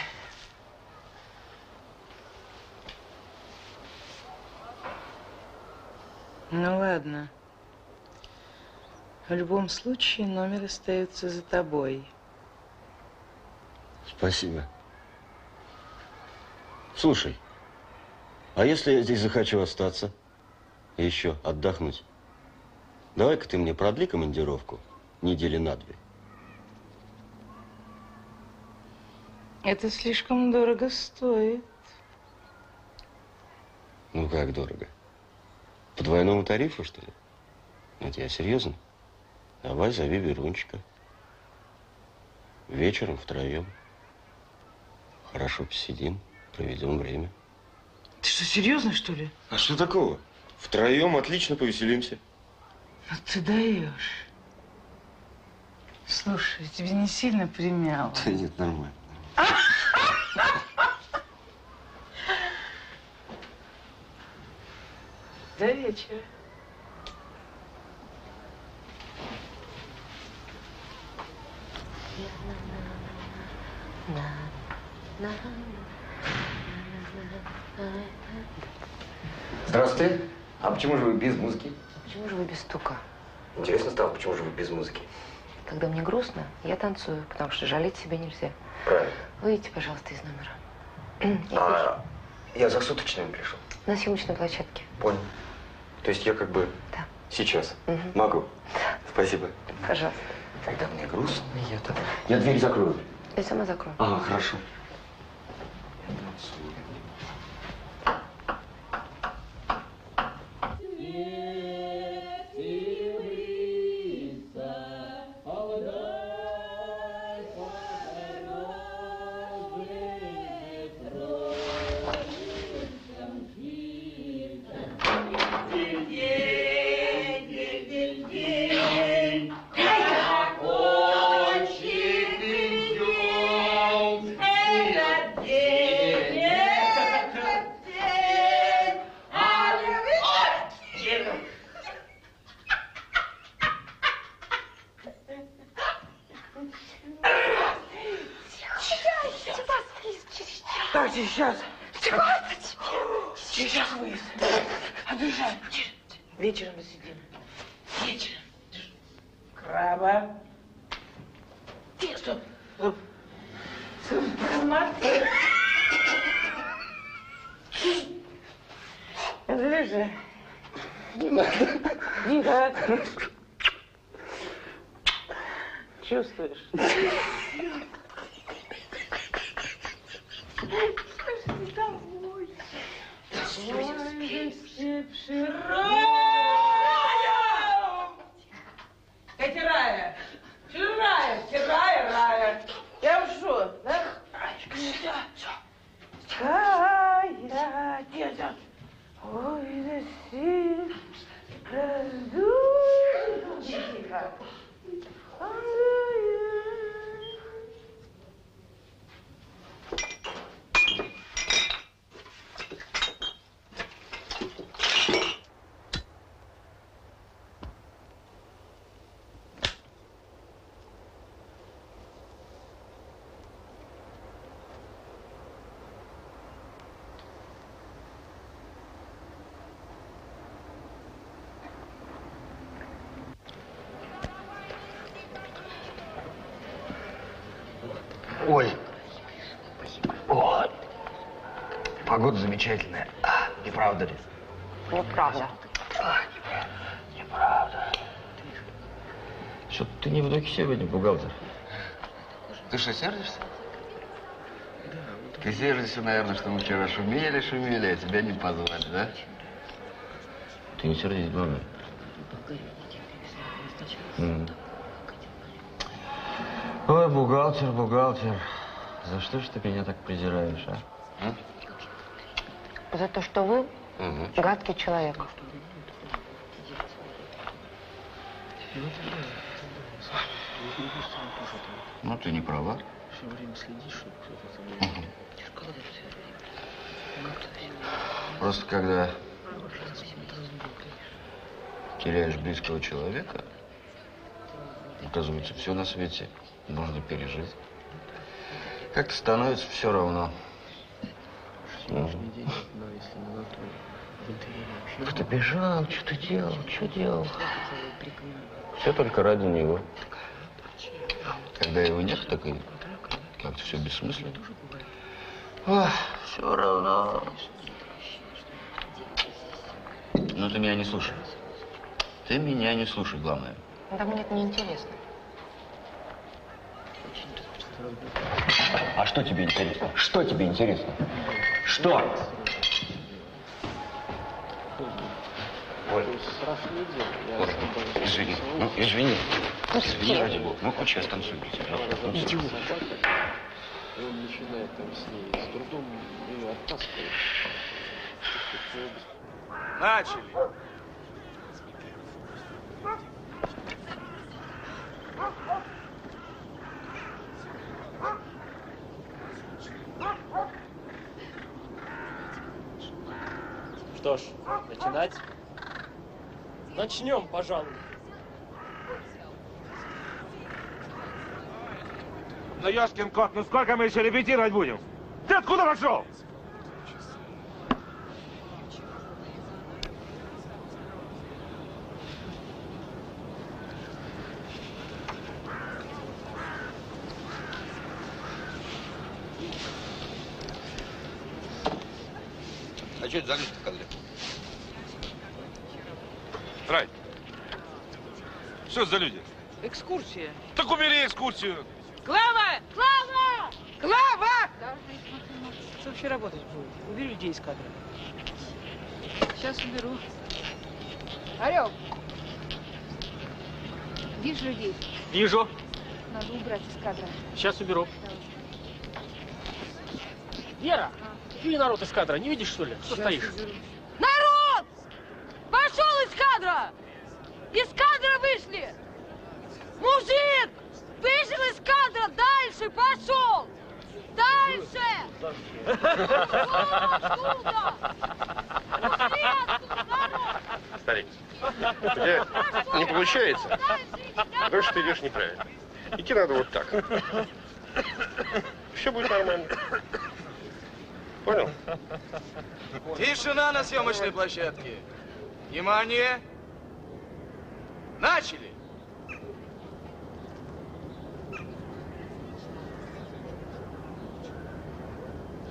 Ну ладно. В любом случае номер остается за тобой. Спасибо. Слушай, а если я здесь захочу остаться и еще отдохнуть, давай-ка ты мне продли командировку недели на 2. Это слишком дорого стоит. Ну как дорого? По двойному тарифу, что ли? Нет, я серьезно. Давай зови Верунчика. Вечером втроем. Хорошо посидим, проведем время. Ты что, серьезно, что ли? А что такого? Втроем отлично повеселимся. Ну ты даешь. Слушай, тебе не сильно примяло? Да нет, нормально. До вечера. Здравствуйте. А почему же вы без музыки? Почему же вы без стука? Интересно стало, почему же вы без музыки? Когда мне грустно, я танцую, потому что жалеть себя нельзя. Правильно. Выйдите, пожалуйста, из номера. Я за суточным пришел. На съемочной площадке. Понял. То есть я как бы да. Сейчас могу? Да. Спасибо. Пожалуйста. Когда мне грустно, я дверь закрою. Я сама закрою. А, хорошо. Сейчас. Сейчас выезд. Обижаем. Вечером мы сидим. Вечером. Краба. Стоп. Стоп. Андрюша. Не надо. Не надо. Чувствуешь? Домой. Катерая! Чирая! Чирая, рая! Я ушу, да? Все, все. Кая, деда. Ой, заси, раздумчика. Ой, вот, погода замечательная, не правда ли? Неправда. Неправда. Что-то ты не в духе сегодня, бухгалтер. Ты что, сердишься? Да. Ты сердишься, наверное, что мы вчера шумели, а тебя не позвали, да? Ты не сердись, главное. Ой, бухгалтер, бухгалтер, за что ж ты меня так презираешь, а? За то, что вы гадкий человек. Ну, ты не права. Все время следишь, чтобы кто-то Просто когда теряешь близкого человека, оказывается, все на свете можно пережить. Как-то становится все равно. Кто бежал, что-то делал, Все только ради него. Когда его нет, так и как-то все бессмысленно. Ох, все равно. Но ты меня не слушай. Ты меня не слушай, главное. Да мне это неинтересно. А что тебе интересно? Что тебе интересно? Что? Оль, извини. Ну, извини. Извини, ради бога. Ну, хоть сейчас танцуем. Идиот. Он начинает там с ней с трудом ее оттаскивать. Начали. Что ж, начинать? Начнем, пожалуй. Ну, ёшкин кот, ну сколько мы еще репетировать будем? Ты откуда пошел? А что это за лист-то, Кадли? Рай, что это за люди? Экскурсия. Так убери экскурсию. Клава! Клава! Клава! Да, что вообще работать будет? Убери людей из кадра. Сейчас уберу. Орел, видишь людей? Вижу. Надо убрать из кадра. Сейчас уберу. Давай. Вера! Ты народ из кадра, не видишь, что ли? Что стоишь? Народ! Пошел из кадра! Из кадра вышли! Мужик! Вышел из кадра! Дальше пошел! Дальше! Пошли отсюда, народ! Старик, у тебя не получается? Потому что ты идешь неправильно. Идти надо вот так. Все будет нормально. Понял? Тишина на съемочной площадке. Внимание. Начали.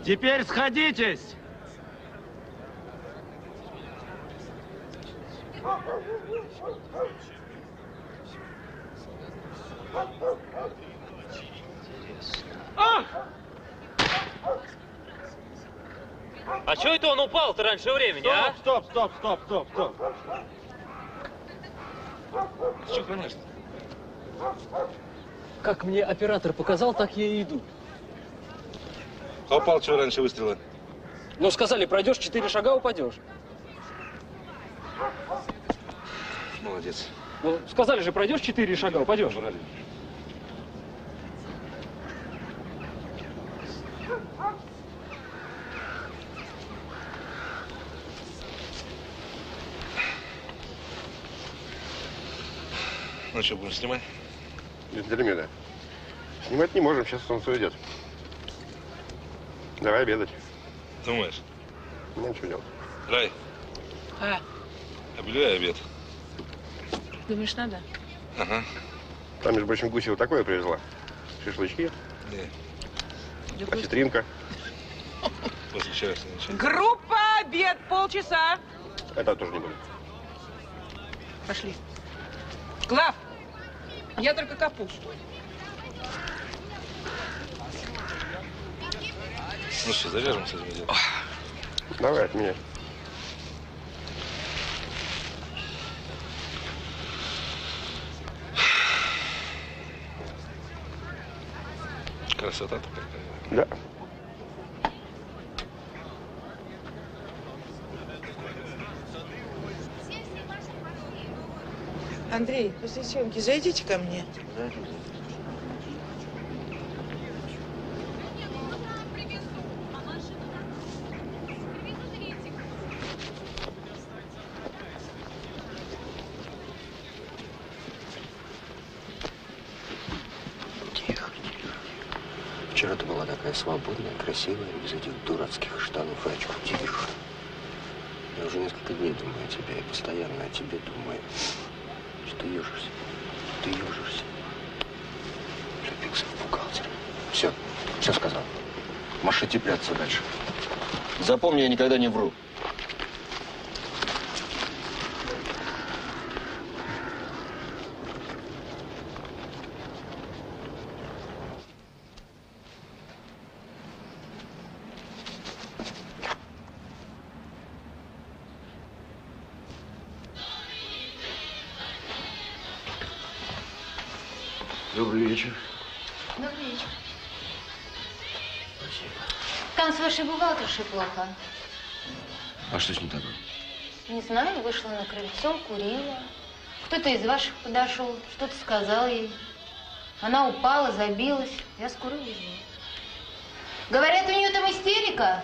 Теперь сходитесь. А чё это он упал-то раньше времени, стоп, а? Стоп. Чё, конечно. Как мне оператор показал, так я и иду. А упал чего раньше выстрела? Ну, сказали, пройдешь 4 шага, упадешь. Молодец. Ну, сказали же, пройдешь 4 шага, упадешь. Брали. Ну что, будем снимать? Джентльмены, снимать не можем, сейчас солнце уйдет. Давай обедать. Думаешь? Мне ничего делать. Рай. А? Объявляй обед. Думаешь, надо? Ага. Там, между прочим, Гуси вот такое привезла. Шашлычки. Да. Осетринка. После вчерашнего ничего. Группа обед, полчаса. Это тоже не будет. Пошли. Клав, я только капусту. Ну что, завяжем с этим делом? Давай от меня. Красота такая. Да. Андрей, после съемки зайдите ко мне. Зайду. Тихо, тихо. Вчера ты была такая свободная, красивая, без этих дурацких штанов и очков. Тихо. Я уже несколько дней думаю о тебе, я постоянно о тебе думаю. Ты ежишься. Ты ежишься. Влюбился в бухгалтера. Все. Все сказал. Маши тепляться дальше. Запомни, я никогда не вру. Добрый вечер. Добрый вечер. Спасибо. Там с вашей бухгалтершей плохо. А что с ней такое? Не знаю, вышла на крыльцо, курила. Кто-то из ваших подошел, что-то сказал ей. Она упала, забилась. Я скоро везу. Говорят, у нее там истерика.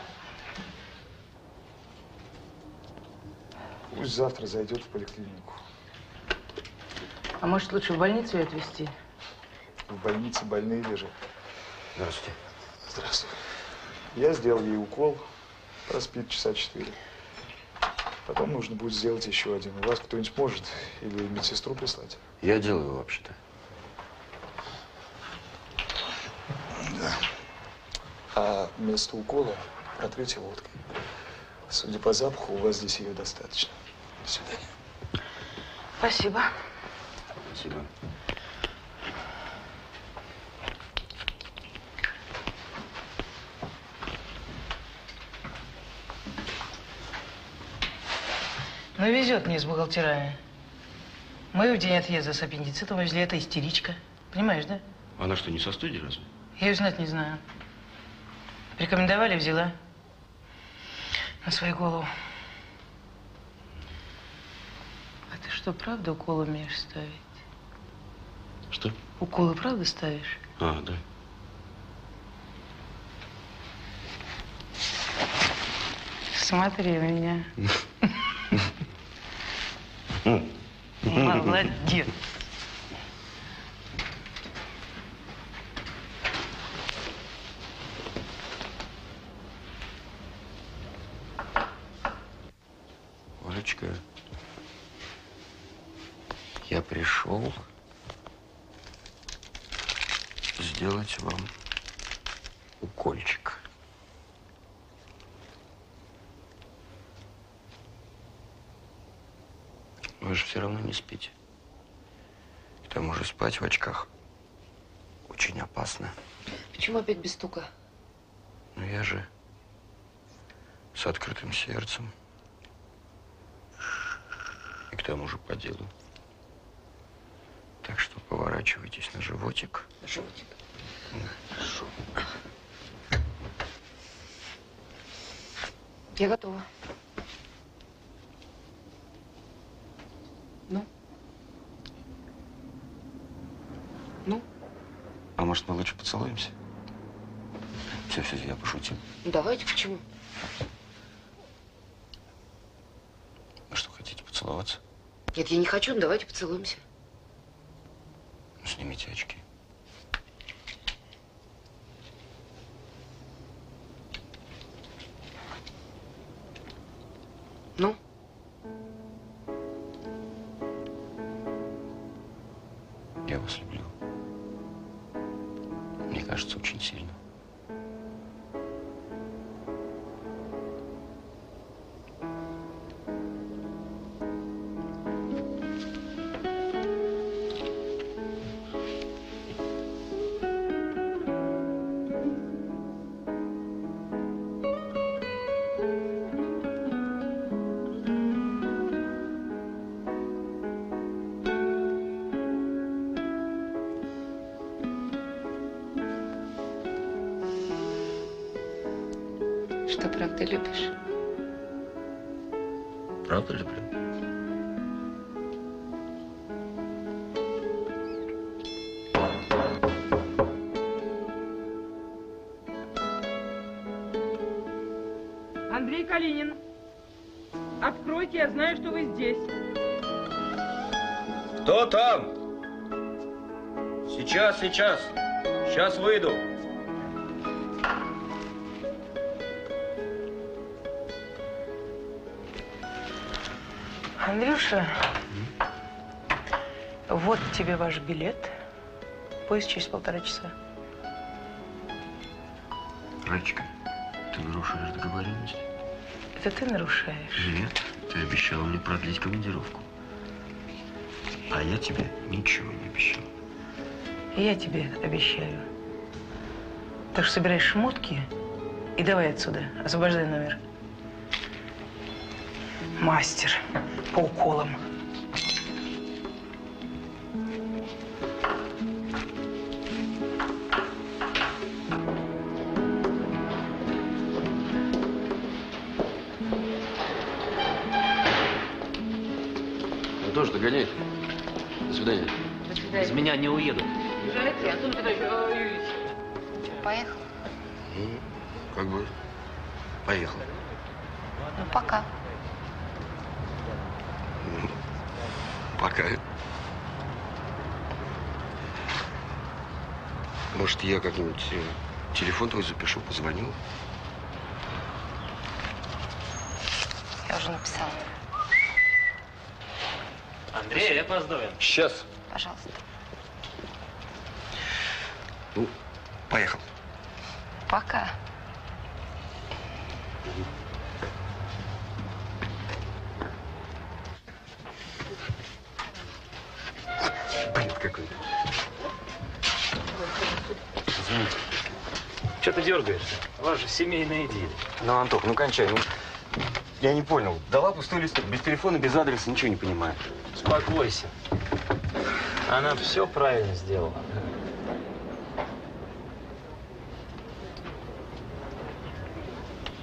Пусть завтра зайдет в поликлинику. А может, лучше в больницу ее отвезти? В больнице больные лежат. Здравствуйте. Здравствуйте. Я сделал ей укол, проспит часа 4. Потом нужно будет сделать еще один. У вас кто-нибудь может или медсестру прислать? Я делаю его вообще-то. Да. А вместо укола протрите водкой. Судя по запаху, у вас здесь ее достаточно. До свидания. Спасибо. Спасибо. Ну, везет мне с бухгалтерами. Мы в день отъезда с аппендицитом везли, это истеричка. Понимаешь, да? Она что, не со студии разве? Я ее знать не знаю. Рекомендовали, взяла. На свою голову. А ты что, правда уколы умеешь ставить? Что? Уколы правда ставишь? А, да. Смотри на меня. Молодец. Верочка, я пришел сделать вам укольчик. Вы же все равно не спите. К тому же спать в очках очень опасно. Почему опять без стука? Ну я же с открытым сердцем. И к тому же по делу. Так что поворачивайтесь на животик. На животик. Хорошо. Я готова. Ну? Ну? А может, мы лучше поцелуемся? Все, я пошутил. Ну, давайте, почему? Вы что, хотите поцеловаться? Нет, я не хочу, но давайте поцелуемся. Ну, снимите очки. Ну? Я вас люблю. Мне кажется, очень сильно. Что, правда, любишь? Правда люблю. Андрей Калинин, откройте, я знаю, что вы здесь. Кто там? Сейчас выйду. Андрюша, вот тебе ваш билет. Поезд через 1,5 часа. Рачка, ты нарушаешь договоренность? Это ты нарушаешь. Нет, ты обещала мне продлить командировку. А я тебе ничего не обещал. Я тебе обещаю. Так что собирай шмотки и давай отсюда. Освобождай номер. Мастер по уколам. Ну тоже догоняет. До свидания. До свидания. Из меня не уедут. Поехал. Ну, как бы поехал. Ну, пока. Пока. Может, я как-нибудь телефон твой запишу, позвонил? Я уже написала. Андрей, я опаздываю. Сейчас. Пожалуйста. Ну, поехал. Пока. Блин, какой-то. Извините. Что ты дергаешься? У вас же семейная идея. Ну, Антох, ну кончай. Ну, я не понял. Дала пустой листок, без телефона, без адреса, ничего не понимаю. Успокойся. Она все правильно сделала.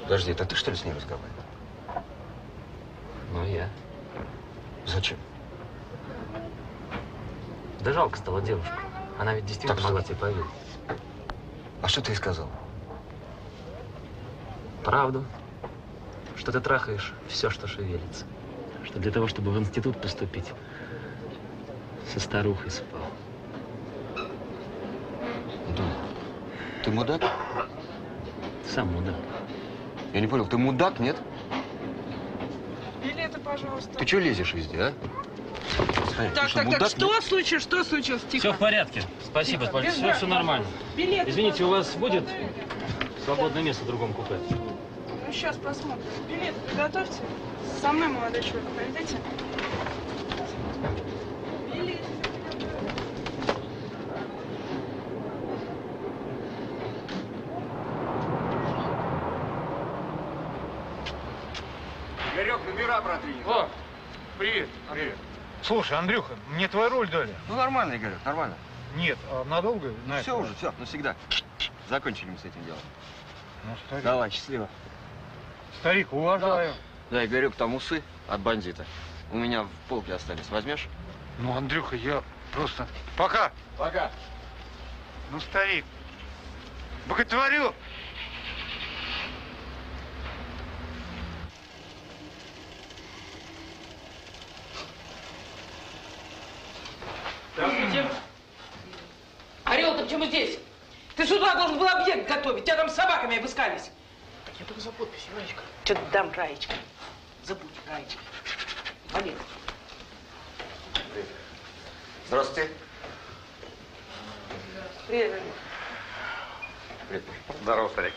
Подожди, это ты что ли с ней разговаривал? Ну, я. Зачем? Да жалко стало девушку. Она ведь действительно могла тебе поверить. А что ты ей сказал? Правду. Что ты трахаешь все, что шевелится. Что для того, чтобы в институт поступить, со старухой спал. Да. Ты мудак? Сам мудак. Я не понял, ты мудак, нет? пистолеты, пожалуйста. Ты что лезешь везде, а? Смотри, так, что случилось? Тихо. Все в порядке. Спасибо, тихо. Все нормально. Билет, извините, у вас будет свободное место в другом купе? Ну, сейчас посмотрим. Билет приготовьте. Со мной, молодой человек, пойдите. Игорек, номера протри. О, привет. Привет. Слушай, Андрюха, мне твоя роль дали. Ну, нормально, Игорек, нормально. Нет, а надолго? На все это? Уже, все, навсегда. Закончили мы с этим делом. Ну, старик. Давай, счастливо. Старик, уважаю. Да, Игорек, там усы от бандита. У меня в полке остались. Возьмешь? Ну, Андрюха, я просто... Пока! Пока! Ну, старик, боготворю! Здравствуйте. Орел, ты почему здесь? Ты с утра должен был объект готовить. Тебя там с собаками обыскались. Так я только за подписью, Раечка. Что ты дам, Раечка? Забудь, Раечка. Валер. Привет. Здравствуйте. Привет. Привет. Здорово, старик.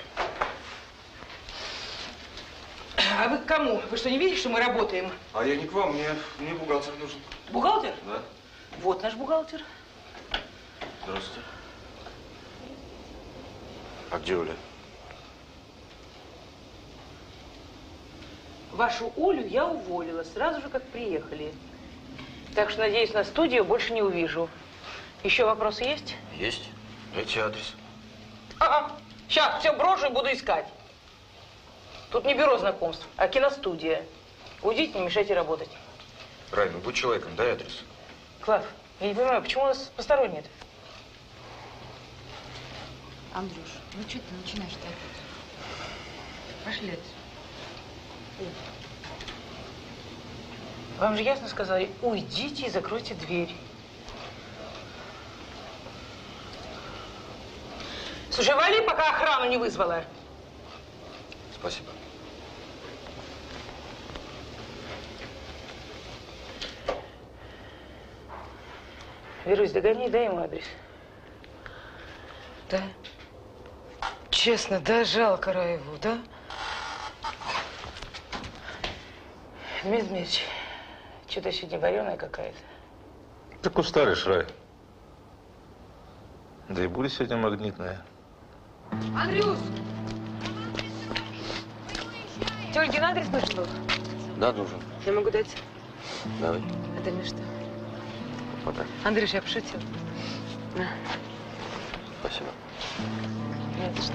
А вы к кому? Вы что, не видите, что мы работаем? А я не к вам, мне бухгалтер нужен. Бухгалтер? Да. Вот наш бухгалтер. Здравствуйте. А где Оля? Вашу Олю я уволила сразу же, как приехали. Так что, надеюсь, на студию больше не увижу. Еще вопросы есть? Есть. Дайте адрес. Ага. Сейчас все брошу и буду искать. Тут не бюро знакомств, а киностудия. Уйдите, не мешайте работать. Правильно, будь человеком, дай адрес. Клав, я не понимаю, почему у нас посторонние-то? Андрюш, ну что ты начинаешь так? Пошли отсюда. Вам же ясно сказали, уйдите и закройте дверь. Слушай, вали, пока охрану не вызвала. Спасибо. Верусь, догони, дай ему адрес. Да? Честно, да, жалко Раеву, да? Дмитрий Дмитриевич, что-то сегодня вареная какая-то. Так устаришь, Рай. Да и буря сегодня магнитная. Андрюш! Тёльгин адрес нужен был? Да, нужен. Я могу дать? Давай. А ты мне что? Пока. Андрюш, я пошутил. На. Спасибо. Нет, что?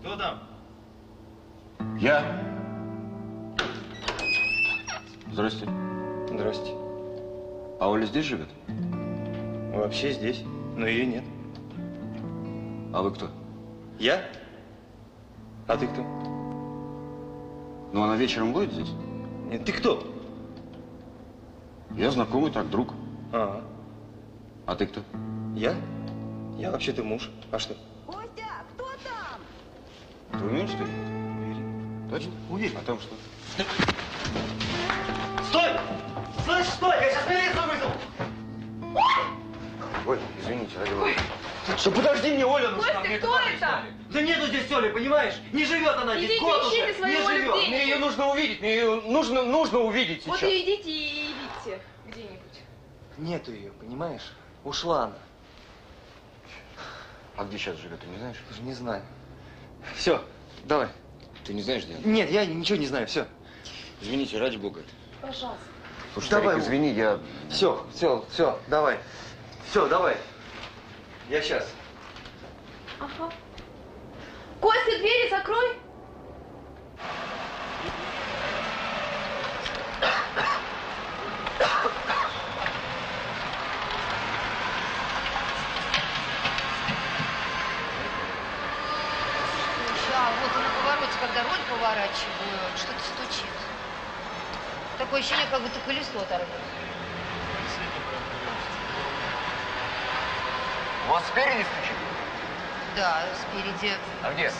Кто там? Я. Здрасте. Здрасте. А Оля здесь живет? Вообще здесь, но ее нет. А вы кто? Я? А ты кто? Ну, она вечером будет здесь? Нет, ты кто? Я знакомый, так, друг. А-а. А ты кто? Я? Я вообще-то муж. А что? Костя, кто там? Ты уверен, что ли? Уверен. Точно? Уверен. А там что? Стой! Слышь, стой! Я сейчас милицию вызову! Ой, извините, ради вас. Что, подожди мне, Оля, ну что? Костя, кто это? Да нету здесь Оли, понимаешь? Не живет она здесь, год уже, не живет. Мне ее нужно увидеть, мне ее нужно увидеть сейчас. Вот и идите, и идите где-нибудь. Нету ее, понимаешь? Ушла она. А где сейчас живет, ты не знаешь? Даже не знаю. Все, давай. Ты не знаешь, где она? Нет, я ничего не знаю, все. Извините, ради бога. Пожалуйста. Слушай, давай, старик, извини, я... Все, давай. Все, давай. Я сейчас. Ага. Костя, двери закрой. Да, вот на повороте, когда руль поворачиваю, что-то стучит. Такое ощущение, как будто колесо торгует. Вас спереди стучит? Да, спереди. А где?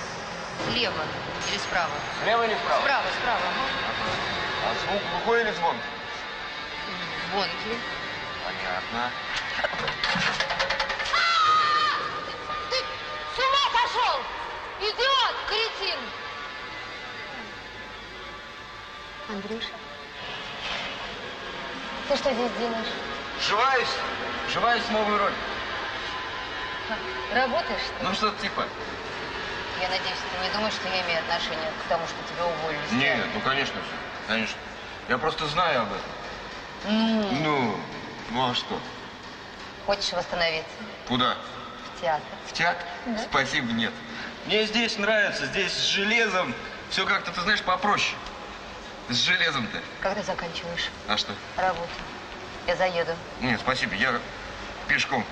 Слева или справа? Слева или справа? Справа, справа. А звук глухой или звонкий? Звонкий. Понятно. Ты с ума пошел! Идиот, кретин! Андрюша, ты что здесь делаешь? Вживаюсь в новую роль. Работаешь? Ну, что-то типа. Я надеюсь, ты не думаешь, что я имею отношение к тому, что тебя уволили? Нет, ну, конечно же. Конечно. Я просто знаю об этом. Ну, а что? Хочешь восстановиться? Куда? В театр. В театр? Да. Спасибо, нет. Мне здесь нравится. Здесь с железом все как-то, ты знаешь, попроще. С железом-то. Когда заканчиваешь? А что? Работу. Я заеду. Нет, спасибо. Я пешком.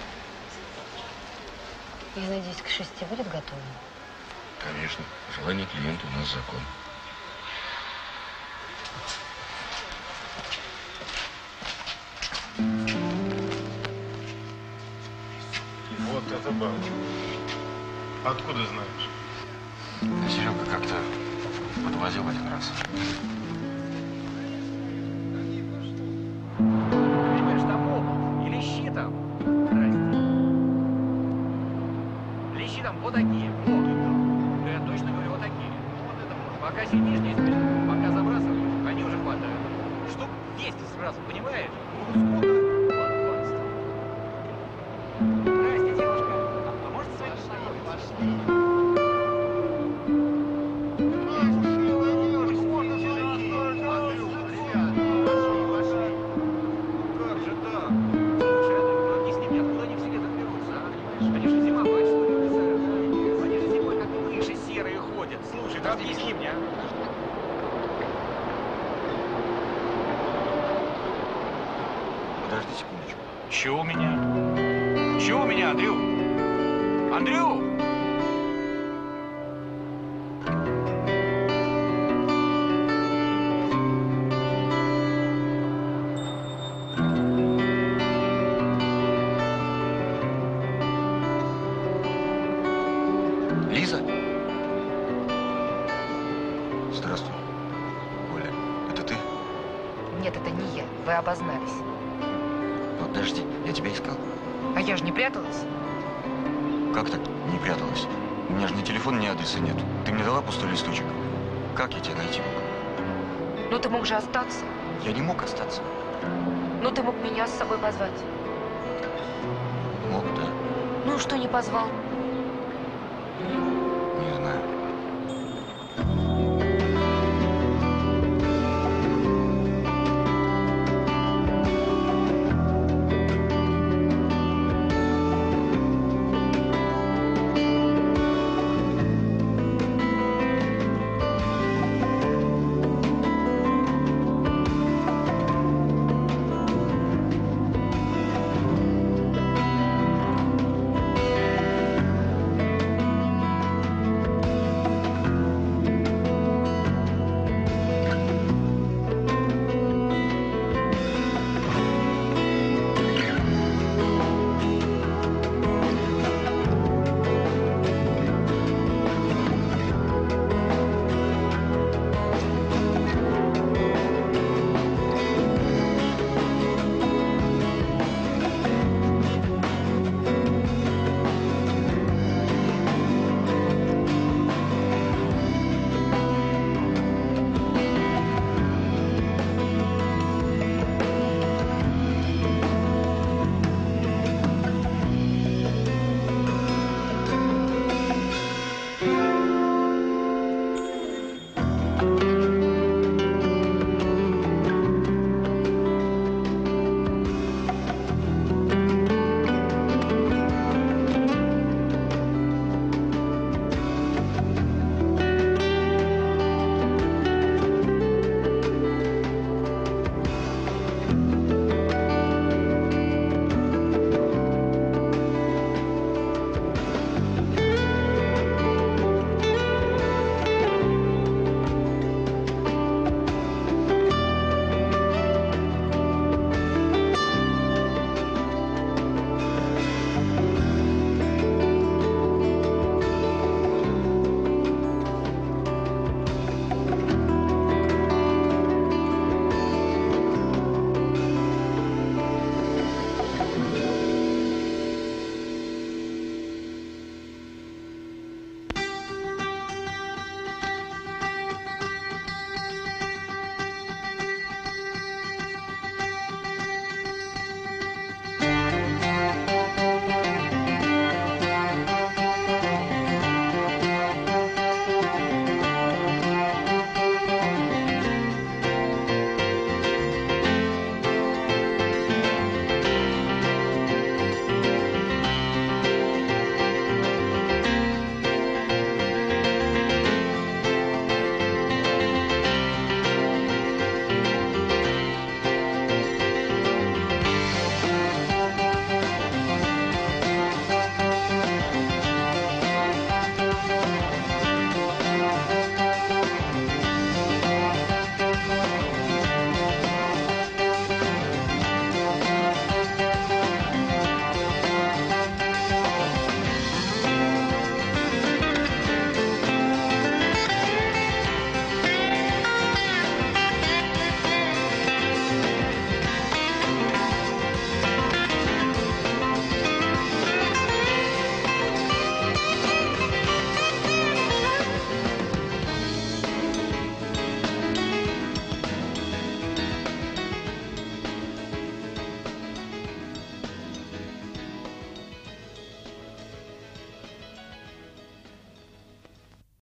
Я надеюсь, к 6 будет готово? Конечно. Желание клиента у нас закон. Вот это баба. Откуда знаешь? Серега как-то подвозил один раз. Понимаешь, там или щи там? Здрасте. Лещи там вот такие. Вот. Я точно говорю, вот такие. Вот это вот. Пока сидишь здесь, пока забрасываешь, они уже хватают. Штук 10 сразу, понимаешь? Здрасте, девушка. А может, с вами что-нибудь? Остаться? Я не мог остаться. Но ты мог меня с собой позвать? Мог, да. Ну что, не позвал? Не знаю.